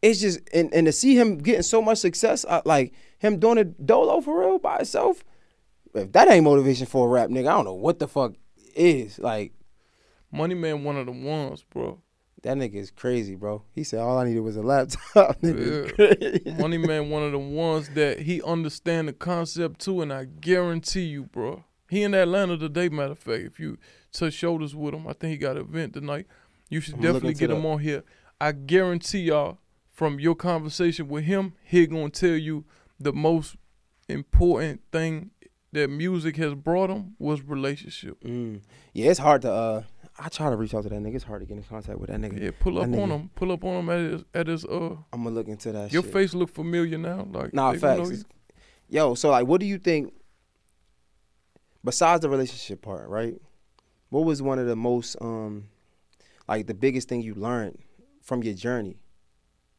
it's just and, and to see him getting so much success, I, like him doing a dolo for real by itself. If that ain't motivation for a rap nigga, I don't know what the fuck is. Like Money Man, one of the ones, bro. That nigga is crazy, bro. He said all I needed was a laptop. Nigga yeah. Money Man, one of the ones that he understand the concept too, and I guarantee you, bro. He in Atlanta today, matter of fact. If you touch shoulders with him, I think he got an event tonight. You should I'm definitely get him that. on here. I guarantee y'all, from your conversation with him, he gonna tell you the most important thing that music has brought him was relationship. Mm. Yeah, it's hard to. Uh, I try to reach out to that nigga. It's hard to get in contact with that nigga. Yeah, pull up that on nigga. him. Pull up on him at his. At his uh, I'm gonna look into that. Your shit. face look familiar now. Like nah, facts. Yo, so like, what do you think? Besides the relationship part, right? What was one of the most, um, like the biggest thing you learned from your journey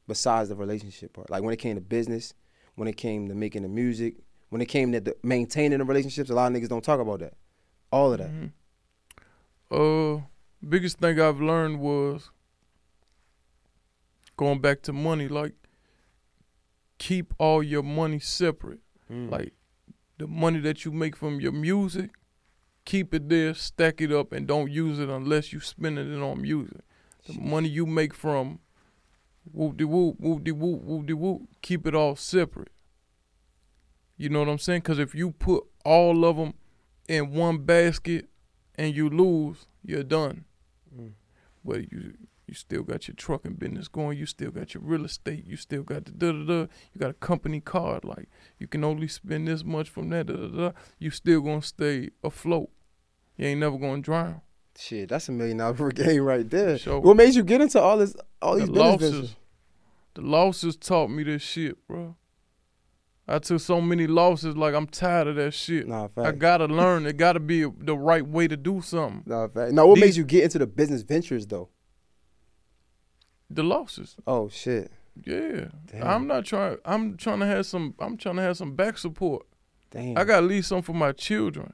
besides the relationship part? Like when it came to business, when it came to making the music, when it came to the maintaining the relationships, a lot of niggas don't talk about that. All of that. Mm-hmm. Uh, biggest thing I've learned was going back to money, like keep all your money separate. Mm. Like, the money that you make from your music, keep it there, stack it up, and don't use it unless you spending it on music. The money you make from whoop-de-whoop, whoop-de-whoop, whoop-de-whoop, keep it all separate. You know what I'm saying? Because if you put all of them in one basket and you lose, you're done. Mm. But you you still got your trucking business going. You still got your real estate. You still got the da-da-da. You got a company card. Like, you can only spend this much from that da-da-da. You still going to stay afloat. You ain't never going to drown. Shit, that's a million dollar game right there. Sure. What made you get into all this, all these the business losses? Business? The losses taught me this shit, bro. I took so many losses, like, I'm tired of that shit. Nah, fact. I got to learn. It got to be the right way to do something. Nah, fact. Now, what these, made you get into the business ventures, though? The losses. Oh shit. Yeah. Damn. I'm not trying I'm trying to have some I'm trying to have some back support. Damn. I gotta leave some for my children.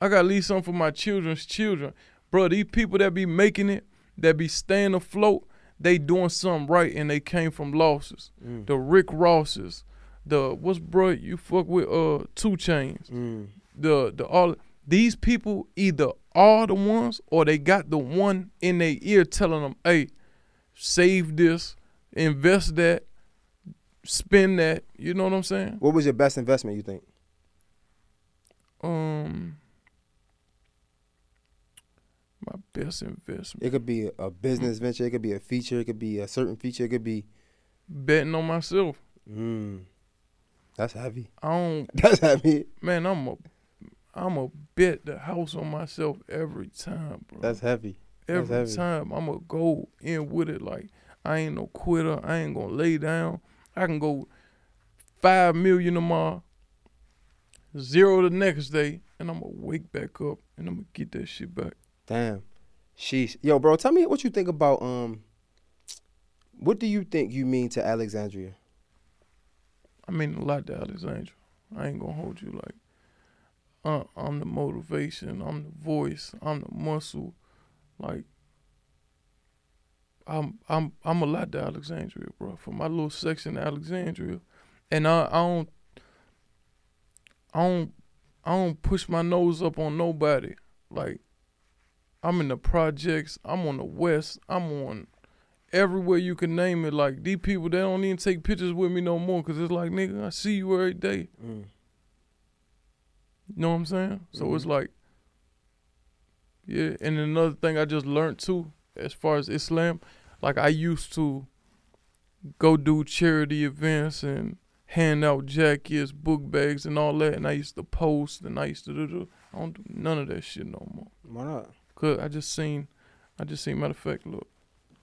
I gotta leave some for my children's children. Bro, these people that be making it, that be staying afloat, they doing something right and they came from losses. Mm. The Rick Rosses, the what's bro you fuck with uh Two Chains. Mm. The the all these people either are the ones or they got the one in their ear telling them, hey, save this, invest that, spend that. You know what I'm saying? What was your best investment, you think? Um, my best investment. It could be a business venture. It could be a feature. It could be a certain feature. It could be betting on myself. Mm. That's heavy. I don't. That's heavy. Man, I'm a, I'm a bet the house on myself every time, bro. That's heavy. Every time I'ma go in with it like I ain't no quitter. I ain't gonna lay down. I can go five million tomorrow, zero the next day, and I'ma wake back up and I'ma get that shit back. Damn. Sheesh. Yo, bro, tell me what you think about um what do you think you mean to Alexandria? I mean a lot to Alexandria. I ain't gonna hold you like uh, I'm the motivation, I'm the voice, I'm the muscle. Like, I'm I'm I'm a lot to Alexandria, bro. For my little section, of Alexandria, and I, I don't I don't I don't push my nose up on nobody. Like, I'm in the projects. I'm on the West. I'm on everywhere you can name it. Like these people, they don't even take pictures with me no more, cause it's like, nigga, I see you every day. Mm. You know what I'm saying? So mm-hmm. it's like, yeah. And another thing I just learned too, as far as Islam, like I used to go do charity events and hand out jackets, book bags, and all that. And I used to post, and I used to do. do I don't do none of that shit no more. Why not? Cause I just seen, I just seen. Matter of fact, look,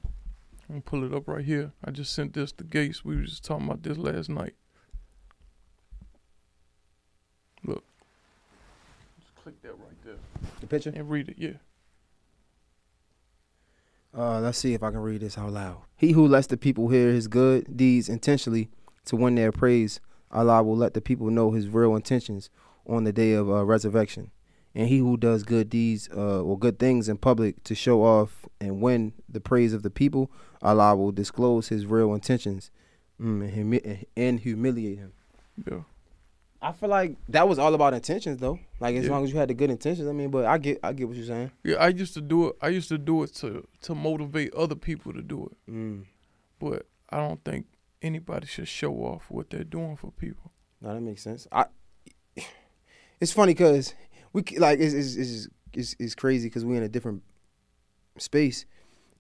I'm gonna pull it up right here. I just sent this to Gates. We were just talking about this last night. Look, just click that right there. The picture? And read it. Yeah. Uh, let's see if I can read this out loud. He who lets the people hear his good deeds intentionally to win their praise, Allah will let the people know his real intentions on the day of uh, resurrection. And he who does good deeds uh, or good things in public to show off and win the praise of the people, Allah will disclose his real intentions mm, and, humi and humiliate him. Yeah. I feel like that was all about intentions, though. Like as yeah. long as you had the good intentions, I mean. But I get, I get what you're saying. Yeah, I used to do it. I used to do it to to motivate other people to do it. Mm. But I don't think anybody should show off what they're doing for people. No, that makes sense. I. It's funny because we like it's it's it's, it's, it's crazy because we're in a different space,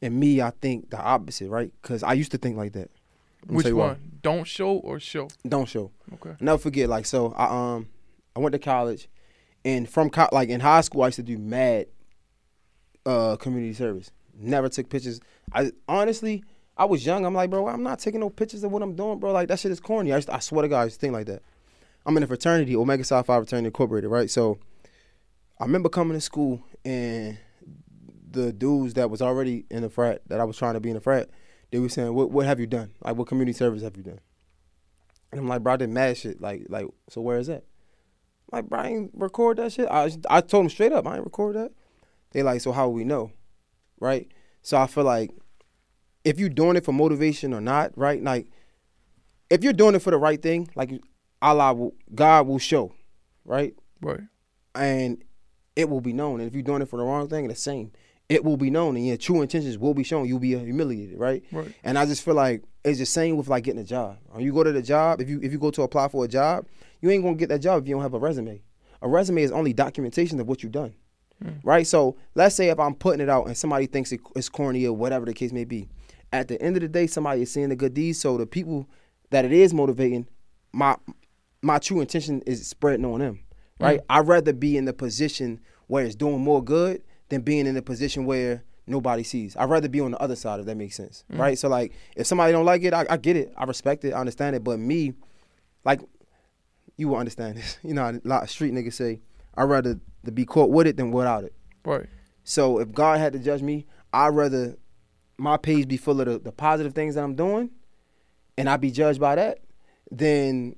and me, I think the opposite, right? Because I used to think like that. Which one? Don't show or show? Don't show. Okay. Never forget. Like so, I um, I went to college, and from co like in high school, I used to do mad uh community service. Never took pictures. I honestly, I was young. I'm like, bro, I'm not taking no pictures of what I'm doing, bro. Like that shit is corny. I used to, I swear to God, I used to think like that. I'm in a fraternity, Omega Psi Phi Fraternity Incorporated, right? So, I remember coming to school and the dudes that was already in the frat that I was trying to be in the frat. They were saying, what, what have you done? Like, what community service have you done? And I'm like, bro, I did mad shit. Like, like, so where is that? I'm like, bro, I ain't record that shit. I, I told them straight up, I ain't record that. They like, so how will we know, right? So I feel like if you're doing it for motivation or not, right? Like, if you're doing it for the right thing, like, Allah will, God will show, right? Right. And it will be known. And if you're doing it for the wrong thing, it's the same. It will be known, and your true intentions will be shown. You'll be humiliated, right? Right. And I just feel like it's the same with like getting a job. When you go to the job, if you if you go to apply for a job, you ain't gonna get that job if you don't have a resume. A resume is only documentation of what you've done, mm. right? So let's say if I'm putting it out and somebody thinks it, it's corny or whatever the case may be. At the end of the day, somebody is seeing the good deeds. So the people that it is motivating, my my true intention is spreading on them, right? Mm. I'd rather be in the position where it's doing more good than being in a position where nobody sees. I'd rather be on the other side, if that makes sense, mm. right? So like, if somebody don't like it, I, I get it, I respect it, I understand it, but me, like, you will understand this. You know, a lot of street niggas say, I'd rather to be caught with it than without it. Right. So if God had to judge me, I'd rather my page be full of the, the positive things that I'm doing, and I be judged by that, than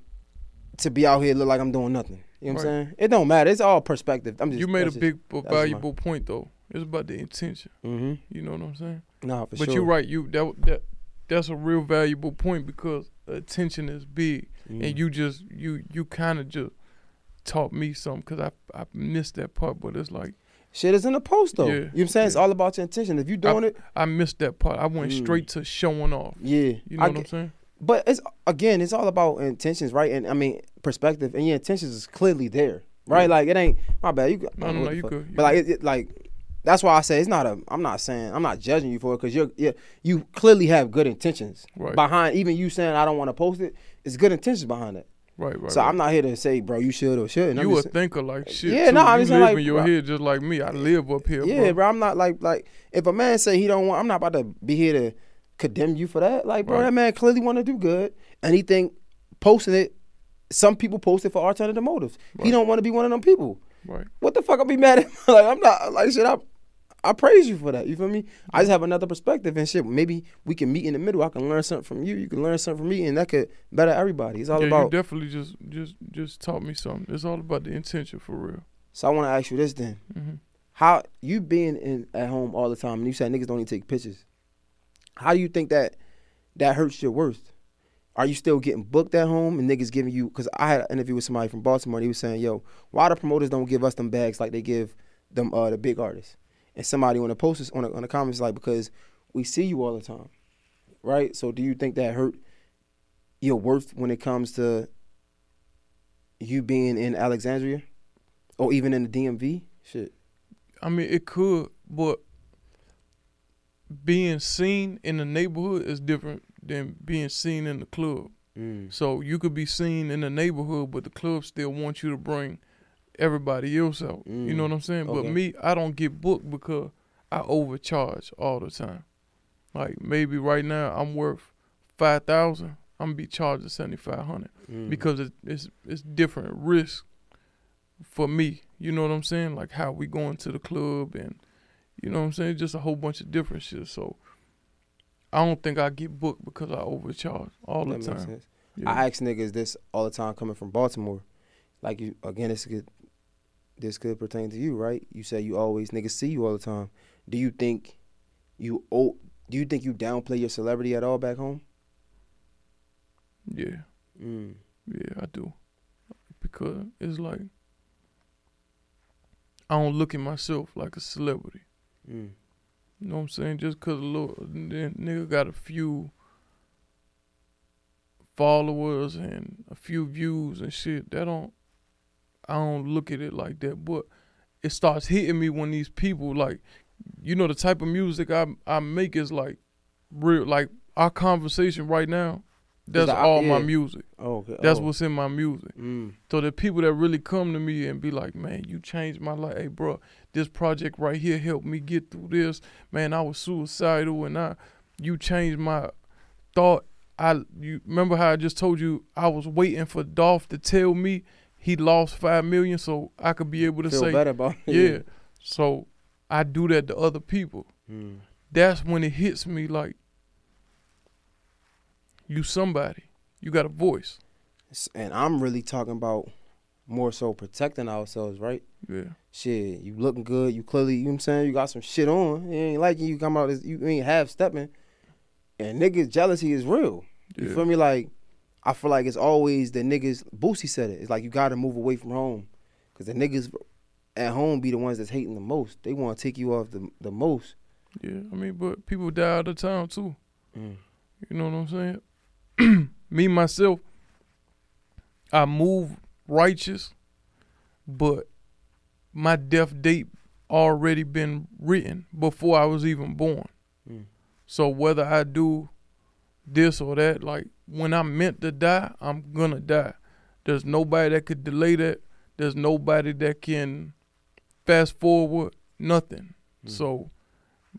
to be out here look like I'm doing nothing. You know what right. I'm saying? It don't matter. It's all perspective. I'm just, you made a just, big but valuable my... point, though. It's about the intention. Mm-hmm. You know what I'm saying? Nah, for but sure. But you're right. You that that that's a real valuable point because attention is big, mm. and you just you you kind of just taught me something because I I missed that part. But it's like shit is in the post though. Yeah, you know what I'm saying? Yeah. It's all about your intention. If you doing I, it, I missed that part. I went mm. straight to showing off. Yeah, you know I what I'm saying? But it's again, it's all about intentions, right? And I mean perspective, and your intentions is clearly there, right? Yeah. Like it ain't my bad. You could, no, no, no, you could. But like, it, it, like that's why I say it's not a. I'm not saying I'm not judging you for it because you're, you're you clearly have good intentions right. behind even you saying I don't want to post it. It's good intentions behind it. Right, right. So right. I'm not here to say, bro, you should or shouldn't. I'm you just, a thinker like shit. Yeah, no, nah, I'm just saying like in your bro, head just like me. I live up here. Yeah, bro. bro. I'm not like like if a man say he don't want, I'm not about to be here to condemn you for that. Like, bro, right. that man clearly want to do good. And he think posting it, some people post it for alternative motives. Right. He don't want to be one of them people. Right. What the fuck I'll be mad at? Like, I'm not, like, shit, I, I praise you for that. You feel me? I just have another perspective and shit. Maybe we can meet in the middle. I can learn something from you. You can learn something from me, and that could better everybody. It's all yeah, about. You definitely just, just, just taught me something. It's all about the intention for real. So I want to ask you this then. Mm-hmm. How, you being in at home all the time, and you said niggas don't even take pictures. How do you think that that hurts your worth? Are you still getting booked at home and niggas giving you? Because I had an interview with somebody from Baltimore and he was saying, yo, why the promoters don't give us them bags like they give them uh, the big artists? And somebody on the post on the, on the comments like, because we see you all the time, right? So do you think that hurt your worth when it comes to you being in Alexandria? Or even in the D M V? Shit. I mean, it could, but being seen in the neighborhood is different than being seen in the club. Mm. So you could be seen in the neighborhood, but the club still wants you to bring everybody else out. Mm. You know what I'm saying? Okay. But me, I don't get booked because I overcharge all the time. Like, maybe right now I'm worth five thousand dollars. I'm gonna be charged seventy-five hundred dollars mm. because it's, it's it's different risk for me. You know what I'm saying? Like how we going to the club and you know what I'm saying? Just a whole bunch of different shit. So I don't think I get booked because I overcharge all the that time. Makes sense. Yeah. I ask niggas this all the time coming from Baltimore. Like you again, this could this could pertain to you, right? You say you always niggas see you all the time. Do you think you owe? Do you think you downplay your celebrity at all back home? Yeah. Mm. Yeah, I do. Because it's like, I don't look at myself like a celebrity. Mm. You know what I'm saying? Just because a little nigga got a few followers and a few views and shit, that don't, I don't look at it like that. But it starts hitting me when these people like, you know, the type of music I I make is like real, like our conversation right now. That's like, all yeah. my music. Oh, okay. That's oh. what's in my music. Mm. So the people that really come to me and be like, man, you changed my life. Hey, bro, this project right here helped me get through this. Man, I was suicidal and I, you changed my thought. I, you remember how I just told you I was waiting for Dolph to tell me he lost five million, so I could be able to Feel say, better about yeah. You. So. I do that to other people. Mm. That's when it hits me like, you somebody, you got a voice. And I'm really talking about more so protecting ourselves, right? Yeah. Shit, you looking good, you clearly, you know what I'm saying, you got some shit on, it ain't like you come out, you ain't half stepping, and niggas' jealousy is real. You yeah. feel me? Like, I feel like it's always the niggas, Boosie said it, it's like you gotta move away from home, because the niggas at home be the ones that's hating the most. They want to take you off the the most. Yeah, I mean, but people die out of town too. Mm. You know what I'm saying? Me, myself, I move righteous, but my death date already been written before I was even born. Mm. So whether I do this or that, like when I'm meant to die, I'm gonna die. There's nobody that could delay that. There's nobody that can fast forward, nothing. Mm. So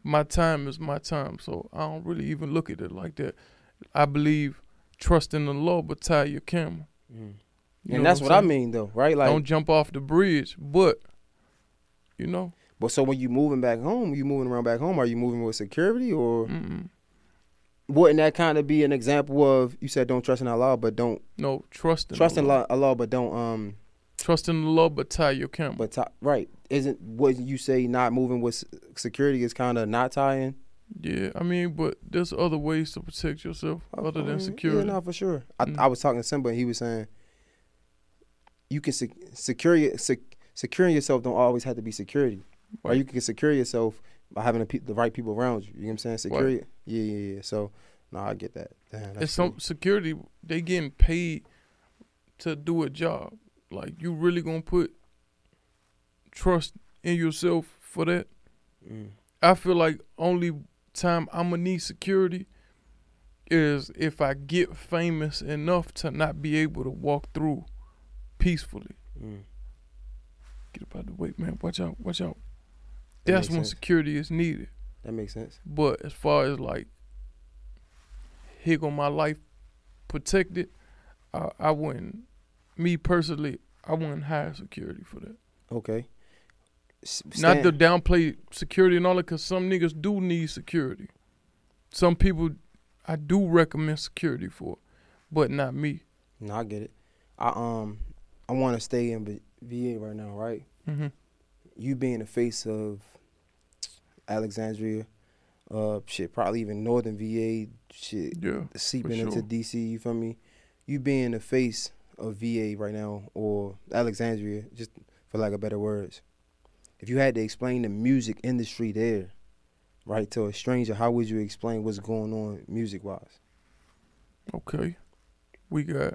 my time is my time. So I don't really even look at it like that. I believe trust in the Lord, but tie your camera. Mm. You and that's what, what I mean though, right? Like, don't jump off the bridge, but you know. But so when you moving back home, you moving around back home, are you moving with security or mm-mm. wouldn't that kind of be an example of, you said don't trust in Allah, but don't No, trust in Trust in Allah, Allah but don't um Trust in the Lord, but tie your camera. But tie, right. Isn't what you say not moving with security is kind of not tying? Yeah, I mean, but there's other ways to protect yourself okay. other than security. Yeah, no, for sure. I, mm. I was talking to Simba, and he was saying, you can sec secure sec securing yourself don't always have to be security. Right. Or you can secure yourself by having the, the right people around you. You know what I'm saying? Security. Right. Yeah, yeah, yeah. So, no, I get that. Damn, it's some security, they getting paid to do a job. Like, you really gonna put trust in yourself for that? Mm. I feel like only time I'm gonna need security is if I get famous enough to not be able to walk through peacefully. Mm. Get up out of the way, man. Watch out, watch out. That That's when sense. Security is needed. That makes sense. But as far as like, here go my life protected, I, I wouldn't. Me personally, I wouldn't hire security for that. Okay. Stand. Not to downplay security and all that, because some niggas do need security. Some people, I do recommend security for, but not me. No, I get it. I um, I want to stay in V A right now, right? Mm-hmm. You being the face of Alexandria, uh, shit, probably even Northern V A, shit, yeah, seeping sure. into D C. You feel me? You being the face of V A right now, or Alexandria, just for lack of better words. If you had to explain the music industry there, right, to a stranger, how would you explain what's going on music-wise? Okay. We got,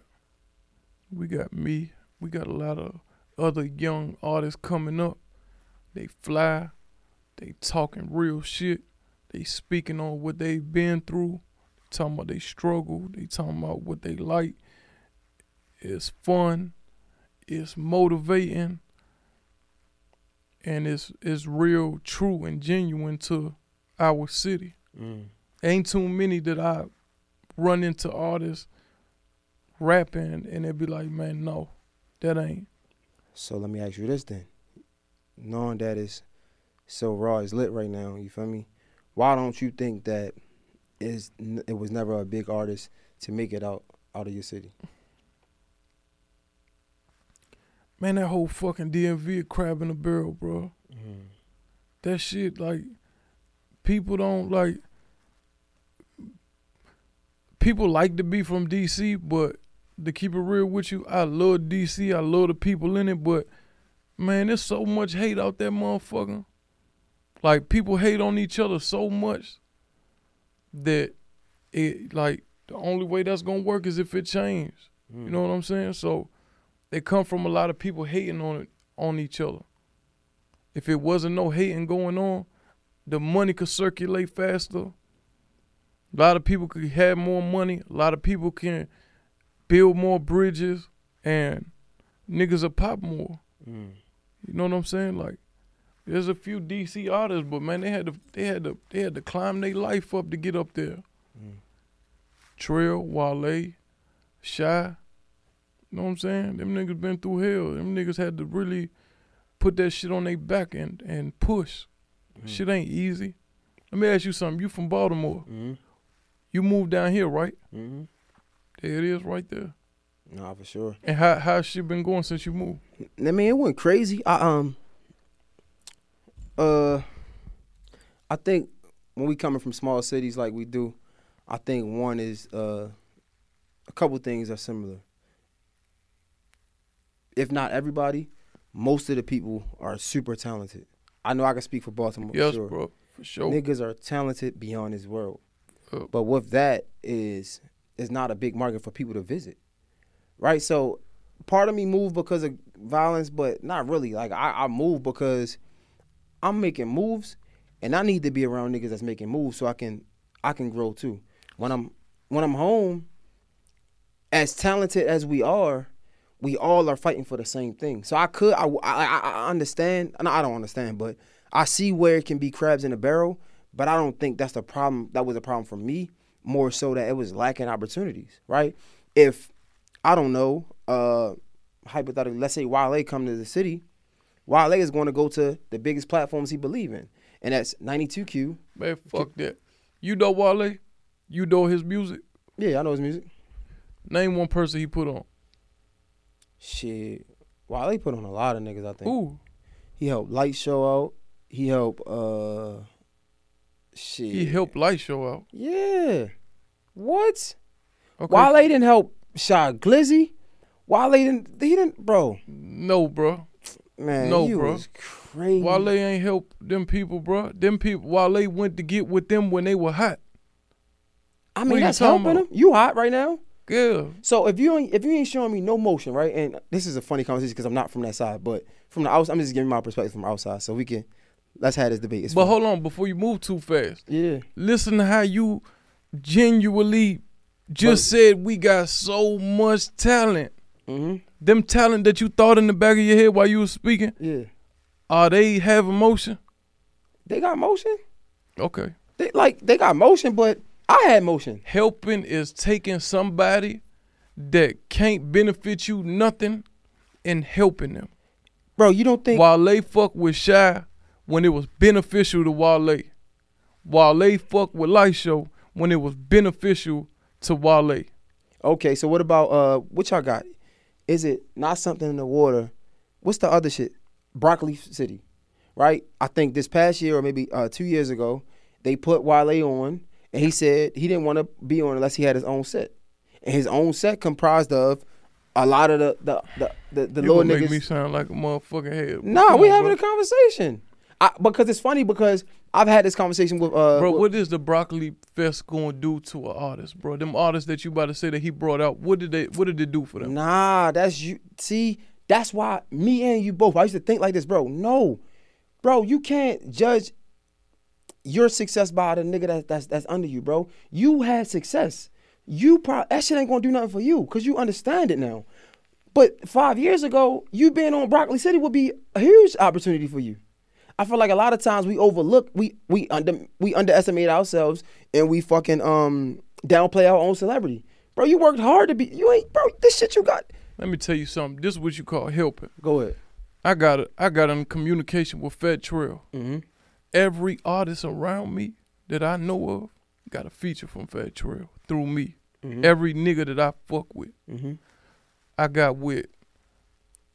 we got me. We got a lot of other young artists coming up. They fly, they talking real shit, they speaking on what they've been through, they talking about they struggle, they talking about what they like. It's fun, it's motivating, and it's it's real, true, and genuine to our city. Mm. Ain't too many that I run into artists rapping and they be like, man, no, that ain't. So let me ask you this then. Knowing that it's so raw, it's lit right now, you feel me? Why don't you think that it's, it was never a big artist to make it out, out of your city? Man, that whole fucking D M V crab in a barrel, bro. Mm. That shit, like, people don't, like, people like to be from D C, but to keep it real with you, I love D C, I love the people in it, but, man, there's so much hate out there, motherfucker. Like, people hate on each other so much that, it like, the only way that's going to work is if it changes. Mm. You know what I'm saying? So they come from a lot of people hating on it, on each other. If it wasn't no hating going on, the money could circulate faster. A lot of people could have more money. A lot of people can build more bridges, and niggas will pop more. Mm. You know what I'm saying? Like, there's a few D C artists, but man, they had to, they had to, they had to climb their life up to get up there. Mm. Trel, Wale, Shy. You know what I'm saying? Them niggas been through hell. Them niggas had to really put that shit on their back and, and push. Mm. Shit ain't easy. Let me ask you something. You from Baltimore. Mm-hmm. You moved down here, right? Mm-hmm. There it is right there. Nah, for sure. And how how's shit been going since you moved? I mean, it went crazy. I um uh I think when we coming from small cities like we do, I think one is uh a couple things are similar. If not everybody, most of the people are super talented. I know I can speak for Baltimore. Yes, for sure. Bro, for sure. Niggas are talented beyond this world. Uh, but with that is, it's not a big market for people to visit, right? So part of me moved because of violence, but not really. Like, I, I moved because I'm making moves, and I need to be around niggas that's making moves so I can I can grow too. When I'm when I'm home, as talented as we are, we all are fighting for the same thing. So I could, I, I, I understand, no, I don't understand, but I see where it can be crabs in a barrel, but I don't think that's the problem, that was a problem for me, more so that it was lacking opportunities, right? If, I don't know, uh, hypothetically, let's say Wale come to the city, Wale is going to go to the biggest platforms he believes in, and that's ninety-two Q. Man, fuck that. You know Wale? You know his music? Yeah, I know his music. Name one person he put on. Shit, Wale put on a lot of niggas, I think. Ooh. He helped Light Show out. He helped, uh, shit. He helped Light Show out? Yeah. What? Okay. Wale didn't help Shy Glizzy? Wale didn't, he didn't, bro. No, bro. Man, no, you bro. Was crazy. Wale ain't helped them people, bro. Them people, Wale went to get with them when they were hot. I mean, that's helping them. You hot right now? Yeah. So if you ain't, if you ain't showing me no motion, right? And this is a funny conversation because I'm not from that side, but from the outside, I'm just giving my perspective from outside, so we can let's have this debate. It's but fun. Hold on, before you move too fast, yeah. Listen to how you genuinely just but, said we got so much talent. Mm-hmm. Them talent that you thought in the back of your head while you was speaking. Yeah. Are they having motion? They got motion. Okay. They like they got motion, but. I had motion. Helping is taking somebody that can't benefit you nothing and helping them. Bro, you don't think Wale fuck with Shy when it was beneficial to Wale. Wale fuck with Light Show when it was beneficial to Wale. Okay, so what about uh what y'all got? Is it not something in the water? What's the other shit? Broccoli City, right? I think this past year or maybe uh two years ago, they put Wale on. And he said he didn't want to be on unless he had his own set. And his own set comprised of a lot of the the the, the, the little niggas. You make me sound like a motherfucking head. Nah, we having a conversation. I, because it's funny because I've had this conversation with uh Bro, with, what is the Broccoli Fest going to do to an artist, bro? Them artists that you about to say that he brought out, what did they what did it do for them? Nah, that's you. See, That's why me and you both, I used to think like this, bro. No, bro, you can't judge your success by the nigga that, that's that's under you, bro. You had success. You probably, that shit ain't gonna do nothing for you because you understand it now. But five years ago, you being on Broccoli City would be a huge opportunity for you. I feel like a lot of times we overlook, we we under, we underestimate ourselves and we fucking um downplay our own celebrity. Bro, you worked hard to be, you ain't, bro, this shit you got. Let me tell you something. This is what you call helping. Go ahead. I got a, I got in communication with Fat Trel. Mm-hmm. Every artist around me that I know of got a feature from Fat Trel through me. Mm-hmm. Every nigga that I fuck with, mm-hmm. I got with.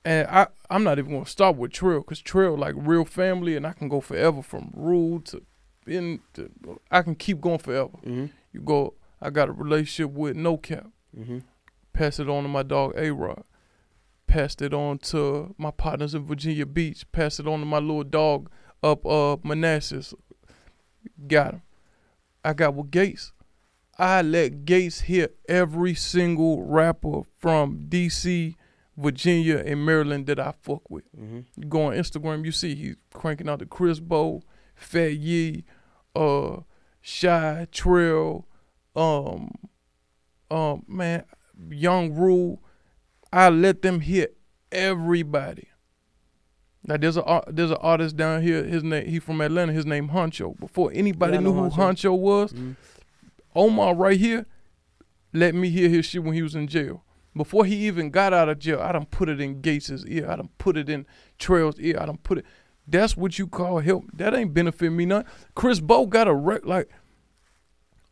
And I, I'm not even going to start with Trel, because Trel, like, real family, and I can go forever from Rule to, in, to I can keep going forever. Mm-hmm. You go, I got a relationship with No Cap. Mm-hmm. Pass it on to my dog A-Rod. Passed it on to my partners in Virginia Beach. Pass it on to my little dog up uh, Manassas. Got him. I got with Gates. I let Gates hear every single rapper from D C, Virginia, and Maryland that I fuck with. Mm-hmm. You go on Instagram, you see he's cranking out the Chris Boe, Fat Yee, uh, Shy, Trel, um, um, man, Young Rule. I let them hear everybody. Now there's a there's an artist down here. His name he from Atlanta. His name Honcho. Before anybody yeah, knew who Honcho, Honcho was, mm-hmm. Omar right here let me hear his shit when he was in jail. Before he even got out of jail, I done put it in Gates' ear. I done put it in Trel's ear. I done put it. That's what you call help. That ain't benefit me none. Chris Boe got a rec like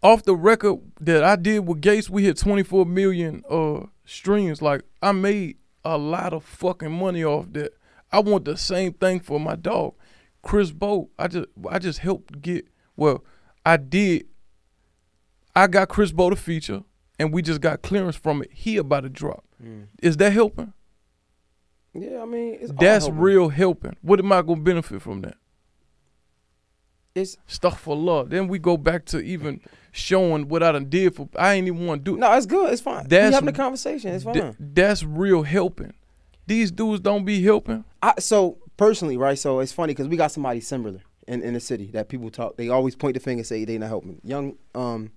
off the record that I did with Gates. We hit twenty-four million uh streams. Like I made a lot of fucking money off that. I want the same thing for my dog, Chris Boe. I just, I just helped get. Well, I did. I got Chris Boe to feature, and we just got clearance from it. He about to drop. Mm. Is that helping? Yeah, I mean, it's that's all helping. Real helping. What am I gonna benefit from that? It's stuff for love. Then we go back to even showing what I done did for. I ain't even want to do it. No, it's good. It's fine. That's we having a conversation. It's fine. Th that's real helping. These dudes don't be helping. I, so personally, right? So it's funny because we got somebody similar in, in the city that people talk. They always point the finger and say they not helping. Young um,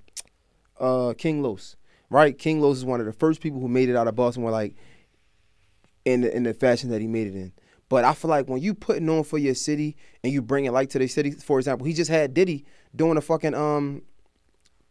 uh, King Los, right? King Los is one of the first people who made it out of Baltimore, like in the, in the fashion that he made it in. But I feel like when you putting on for your city and you bringing light to the city, for example, he just had Diddy doing the fucking um,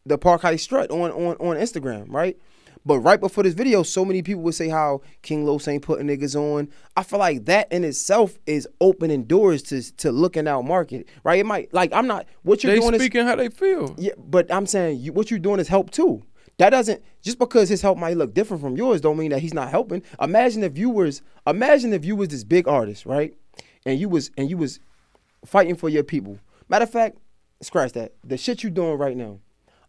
the Park High Strut on on on Instagram, right? But right before this video, so many people would say how King Los ain't putting niggas on. I feel like that in itself is opening doors to to looking out market, right? It might like I'm not what you're they doing. They speaking is, how they feel. Yeah, but I'm saying you, what you're doing is help too. That doesn't just because his help might look different from yours don't mean that he's not helping. Imagine if you was imagine if you was this big artist, right? And you was and you was fighting for your people. Matter of fact, scratch that. The shit you doing right now.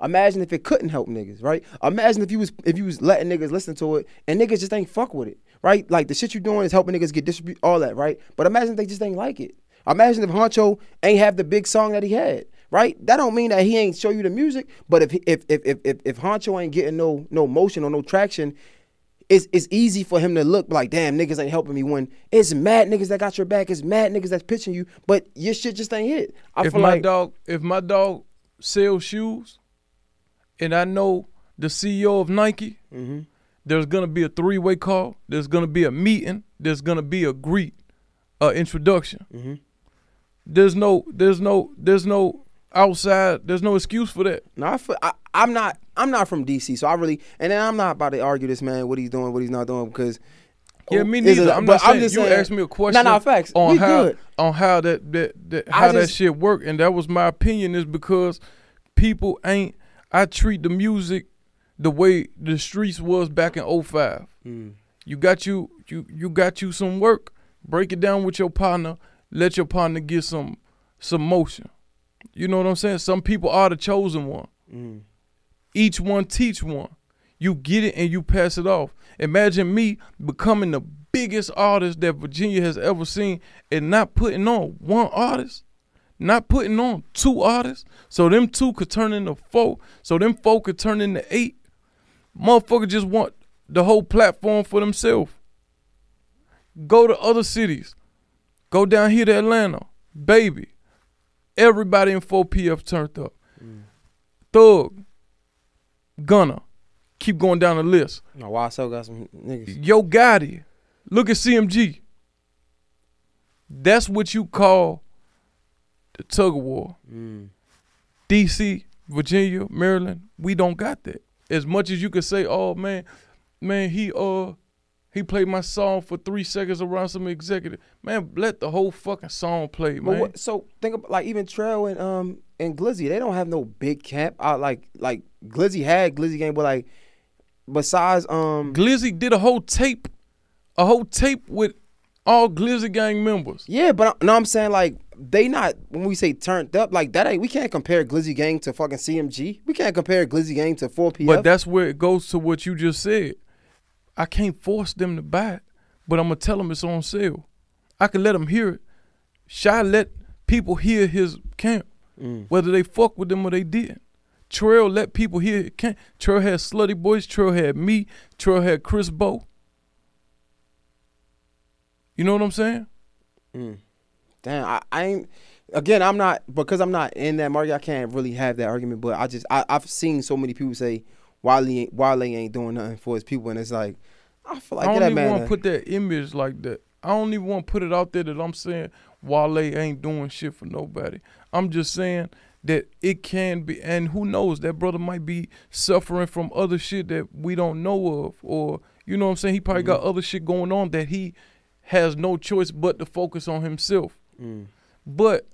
Imagine if it couldn't help niggas, right? Imagine if you was if you was letting niggas listen to it and niggas just ain't fuck with it, right? Like the shit you doing is helping niggas get distribute all that, right? But imagine if they just ain't like it. Imagine if Honcho ain't have the big song that he had, right? That don't mean that he ain't show you the music, but if if if if if, if Honcho ain't getting no no motion or no traction, it's it's easy for him to look like damn niggas ain't helping me when it's mad niggas that got your back, it's mad niggas that's pitching you, but your shit just ain't hit. I if feel my like, dog if my dog sells shoes. And I know the C E O of Nike, mm-hmm. There's going to be a three-way call. There's going to be a meeting. There's going to be a greet, uh, introduction. Mm-hmm. There's no, there's no, there's no outside, there's no excuse for that. No, I feel, I, I'm not, I'm not from D C, so I really, and then I'm not about to argue this man, what he's doing, what he's not doing, because. Yeah, me neither. A, I'm not saying, I'm just you saying, asked me a question nah, nah, facts. on we how, good. on how that, that, that how just, that shit worked. And that was my opinion is because people ain't, I treat the music the way the streets was back in oh five. Mm. You got you you you got you some work. Break it down with your partner. Let your partner get some some motion. You know what I'm saying? Some people are the chosen one. Mm. Each one teach one. You get it and you pass it off. Imagine me becoming the biggest artist that Virginia has ever seen and not putting on one artist. Not putting on two artists, so them two could turn into four, so them four could turn into eight. Motherfuckers just want the whole platform for themselves. Go to other cities. Go down here to Atlanta. Baby. Everybody in four P F turned up. Mm. Thug. Gunna. Keep going down the list. No, why I so got some niggas. Yo Gotti. Look at C M G. That's what you call the tug of war. Mm. D C, Virginia, Maryland, we don't got that. As much as you could say, oh man, man, he uh he played my song for three seconds around some executive. Man, let the whole fucking song play, man. What, so think about like even Trel and um and Glizzy, they don't have no big camp. I like like Glizzy had Glizzy Gang, but like besides um Glizzy did a whole tape, a whole tape with all Glizzy Gang members. Yeah, but no, I'm saying like they not, when we say turned up, like that ain't, we can't compare Glizzy Gang to fucking C M G. We can't compare Glizzy Gang to four P F. But that's where it goes to what you just said. I can't force them to buy it, but I'm going to tell them it's on sale. I can let them hear it. Shy let people hear his camp, mm. whether they fuck with them or they didn't. Trel let people hear his camp. Trel had Slutty Boys. Trel had me. Trel had Chris Boe. You know what I'm saying? Mm. Damn, I, I ain't, again, I'm not, because I'm not in that market, I can't really have that argument, but I just, I, I've seen so many people say, Wale ain't, Wale ain't doing nothing for his people, and it's like, I feel like, I don't that even man want to put that image like that. I don't even want to put it out there that I'm saying Wale ain't doing shit for nobody. I'm just saying that it can be, and who knows, that brother might be suffering from other shit that we don't know of, or, you know what I'm saying, he probably mm-hmm. got other shit going on that he has no choice but to focus on himself. Mm. But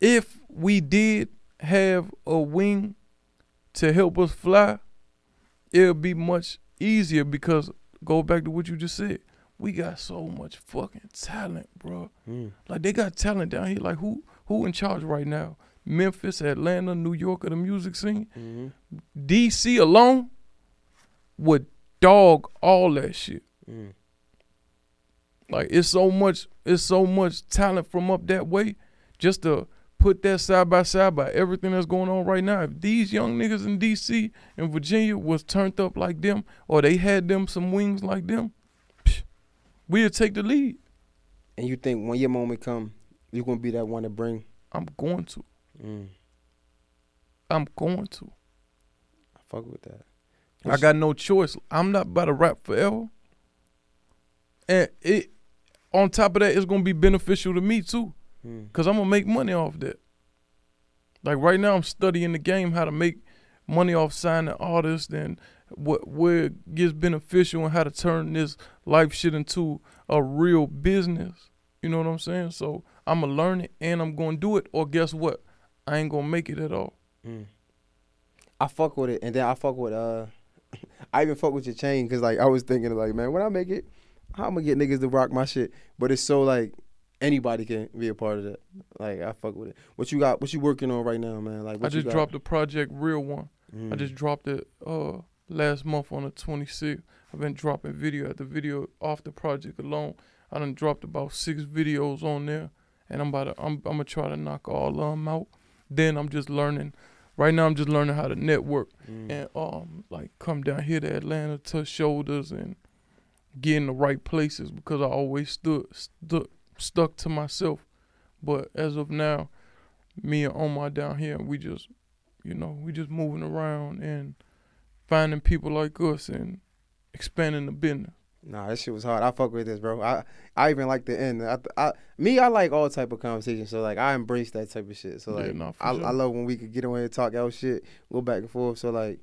if we did have a wing to help us fly, it'll be much easier, because go back to what you just said, we got so much fucking talent, bro. Mm. Like they got talent down here. Like who who in charge right now? Memphis, Atlanta, New York of the music scene. Mm-hmm. D C alone would dog all that shit. Mm. Like it's so much, it's so much talent from up that way. Just to put that side by side by everything that's going on right now. If these young niggas in D C and Virginia was turned up like them, or they had them some wings like them, psh, we'll take the lead. And you think when your moment come, you're gonna be that one to bring? I'm going to. Mm. I'm going to. I fuck with that. What's I got no choice. I'm not about to rap forever. And it. On top of that, it's gonna be beneficial to me too, mm. cause I'm gonna make money off that. Like right now, I'm studying the game, how to make money off signing artists and what where it gets beneficial and how to turn this life shit into a real business. You know what I'm saying? So I'm gonna learn it and I'm gonna do it. Or guess what? I ain't gonna make it at all. Mm. I fuck with it, and then I fuck with uh, I even fuck with your chain, cause like I was thinking like, man, when I make it, how I'm gonna get niggas to rock my shit? But it's so like anybody can be a part of that. Like I fuck with it. What you got? What you working on right now, man? Like what I just you got? dropped the project Real One. Mm. I just dropped it uh, last month on the twenty-sixth. I've been dropping video after video off the project alone. I done dropped about six videos on there, and I'm about to, I'm, I'm gonna try to knock all of them out. Then I'm just learning. Right now I'm just learning how to network mm. and um like come down here to Atlanta, touch shoulders and get in the right places, because I always stood, stood stuck to myself. But as of now, me and Omar down here, we just, you know, we just moving around and finding people like us and expanding the business. Nah, that shit was hard. I fuck with this, bro. I I even like the end. I, I me, I like all type of conversations. So like, I embrace that type of shit. So like, yeah, nah, I, sure. I love when we could get on here and talk out shit, go back and forth. So like.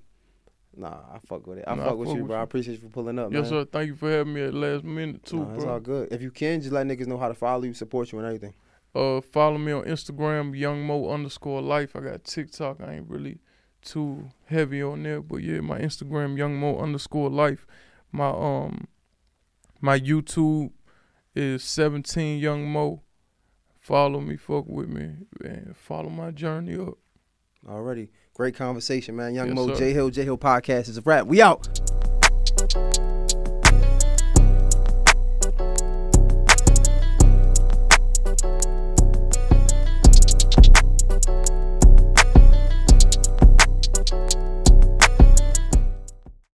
Nah, I fuck with it. I nah, fuck I with fuck you, with bro. You. I appreciate you for pulling up, yes, man. Yes, sir. Thank you for having me at last minute, too, nah, bro. It's all good. If you can, just let niggas know how to follow you, support you, and everything. Uh, follow me on Instagram, Youngmoe underscore Life. I got TikTok. I ain't really too heavy on there, but yeah, my Instagram, Youngmoe underscore Life. My um, my YouTube is seventeen Youngmoe. Follow me, fuck with me, and follow my journey up. Already. Great conversation, man. Young yes, Mo, J. Hill, J. Hill Podcast is a wrap. We out.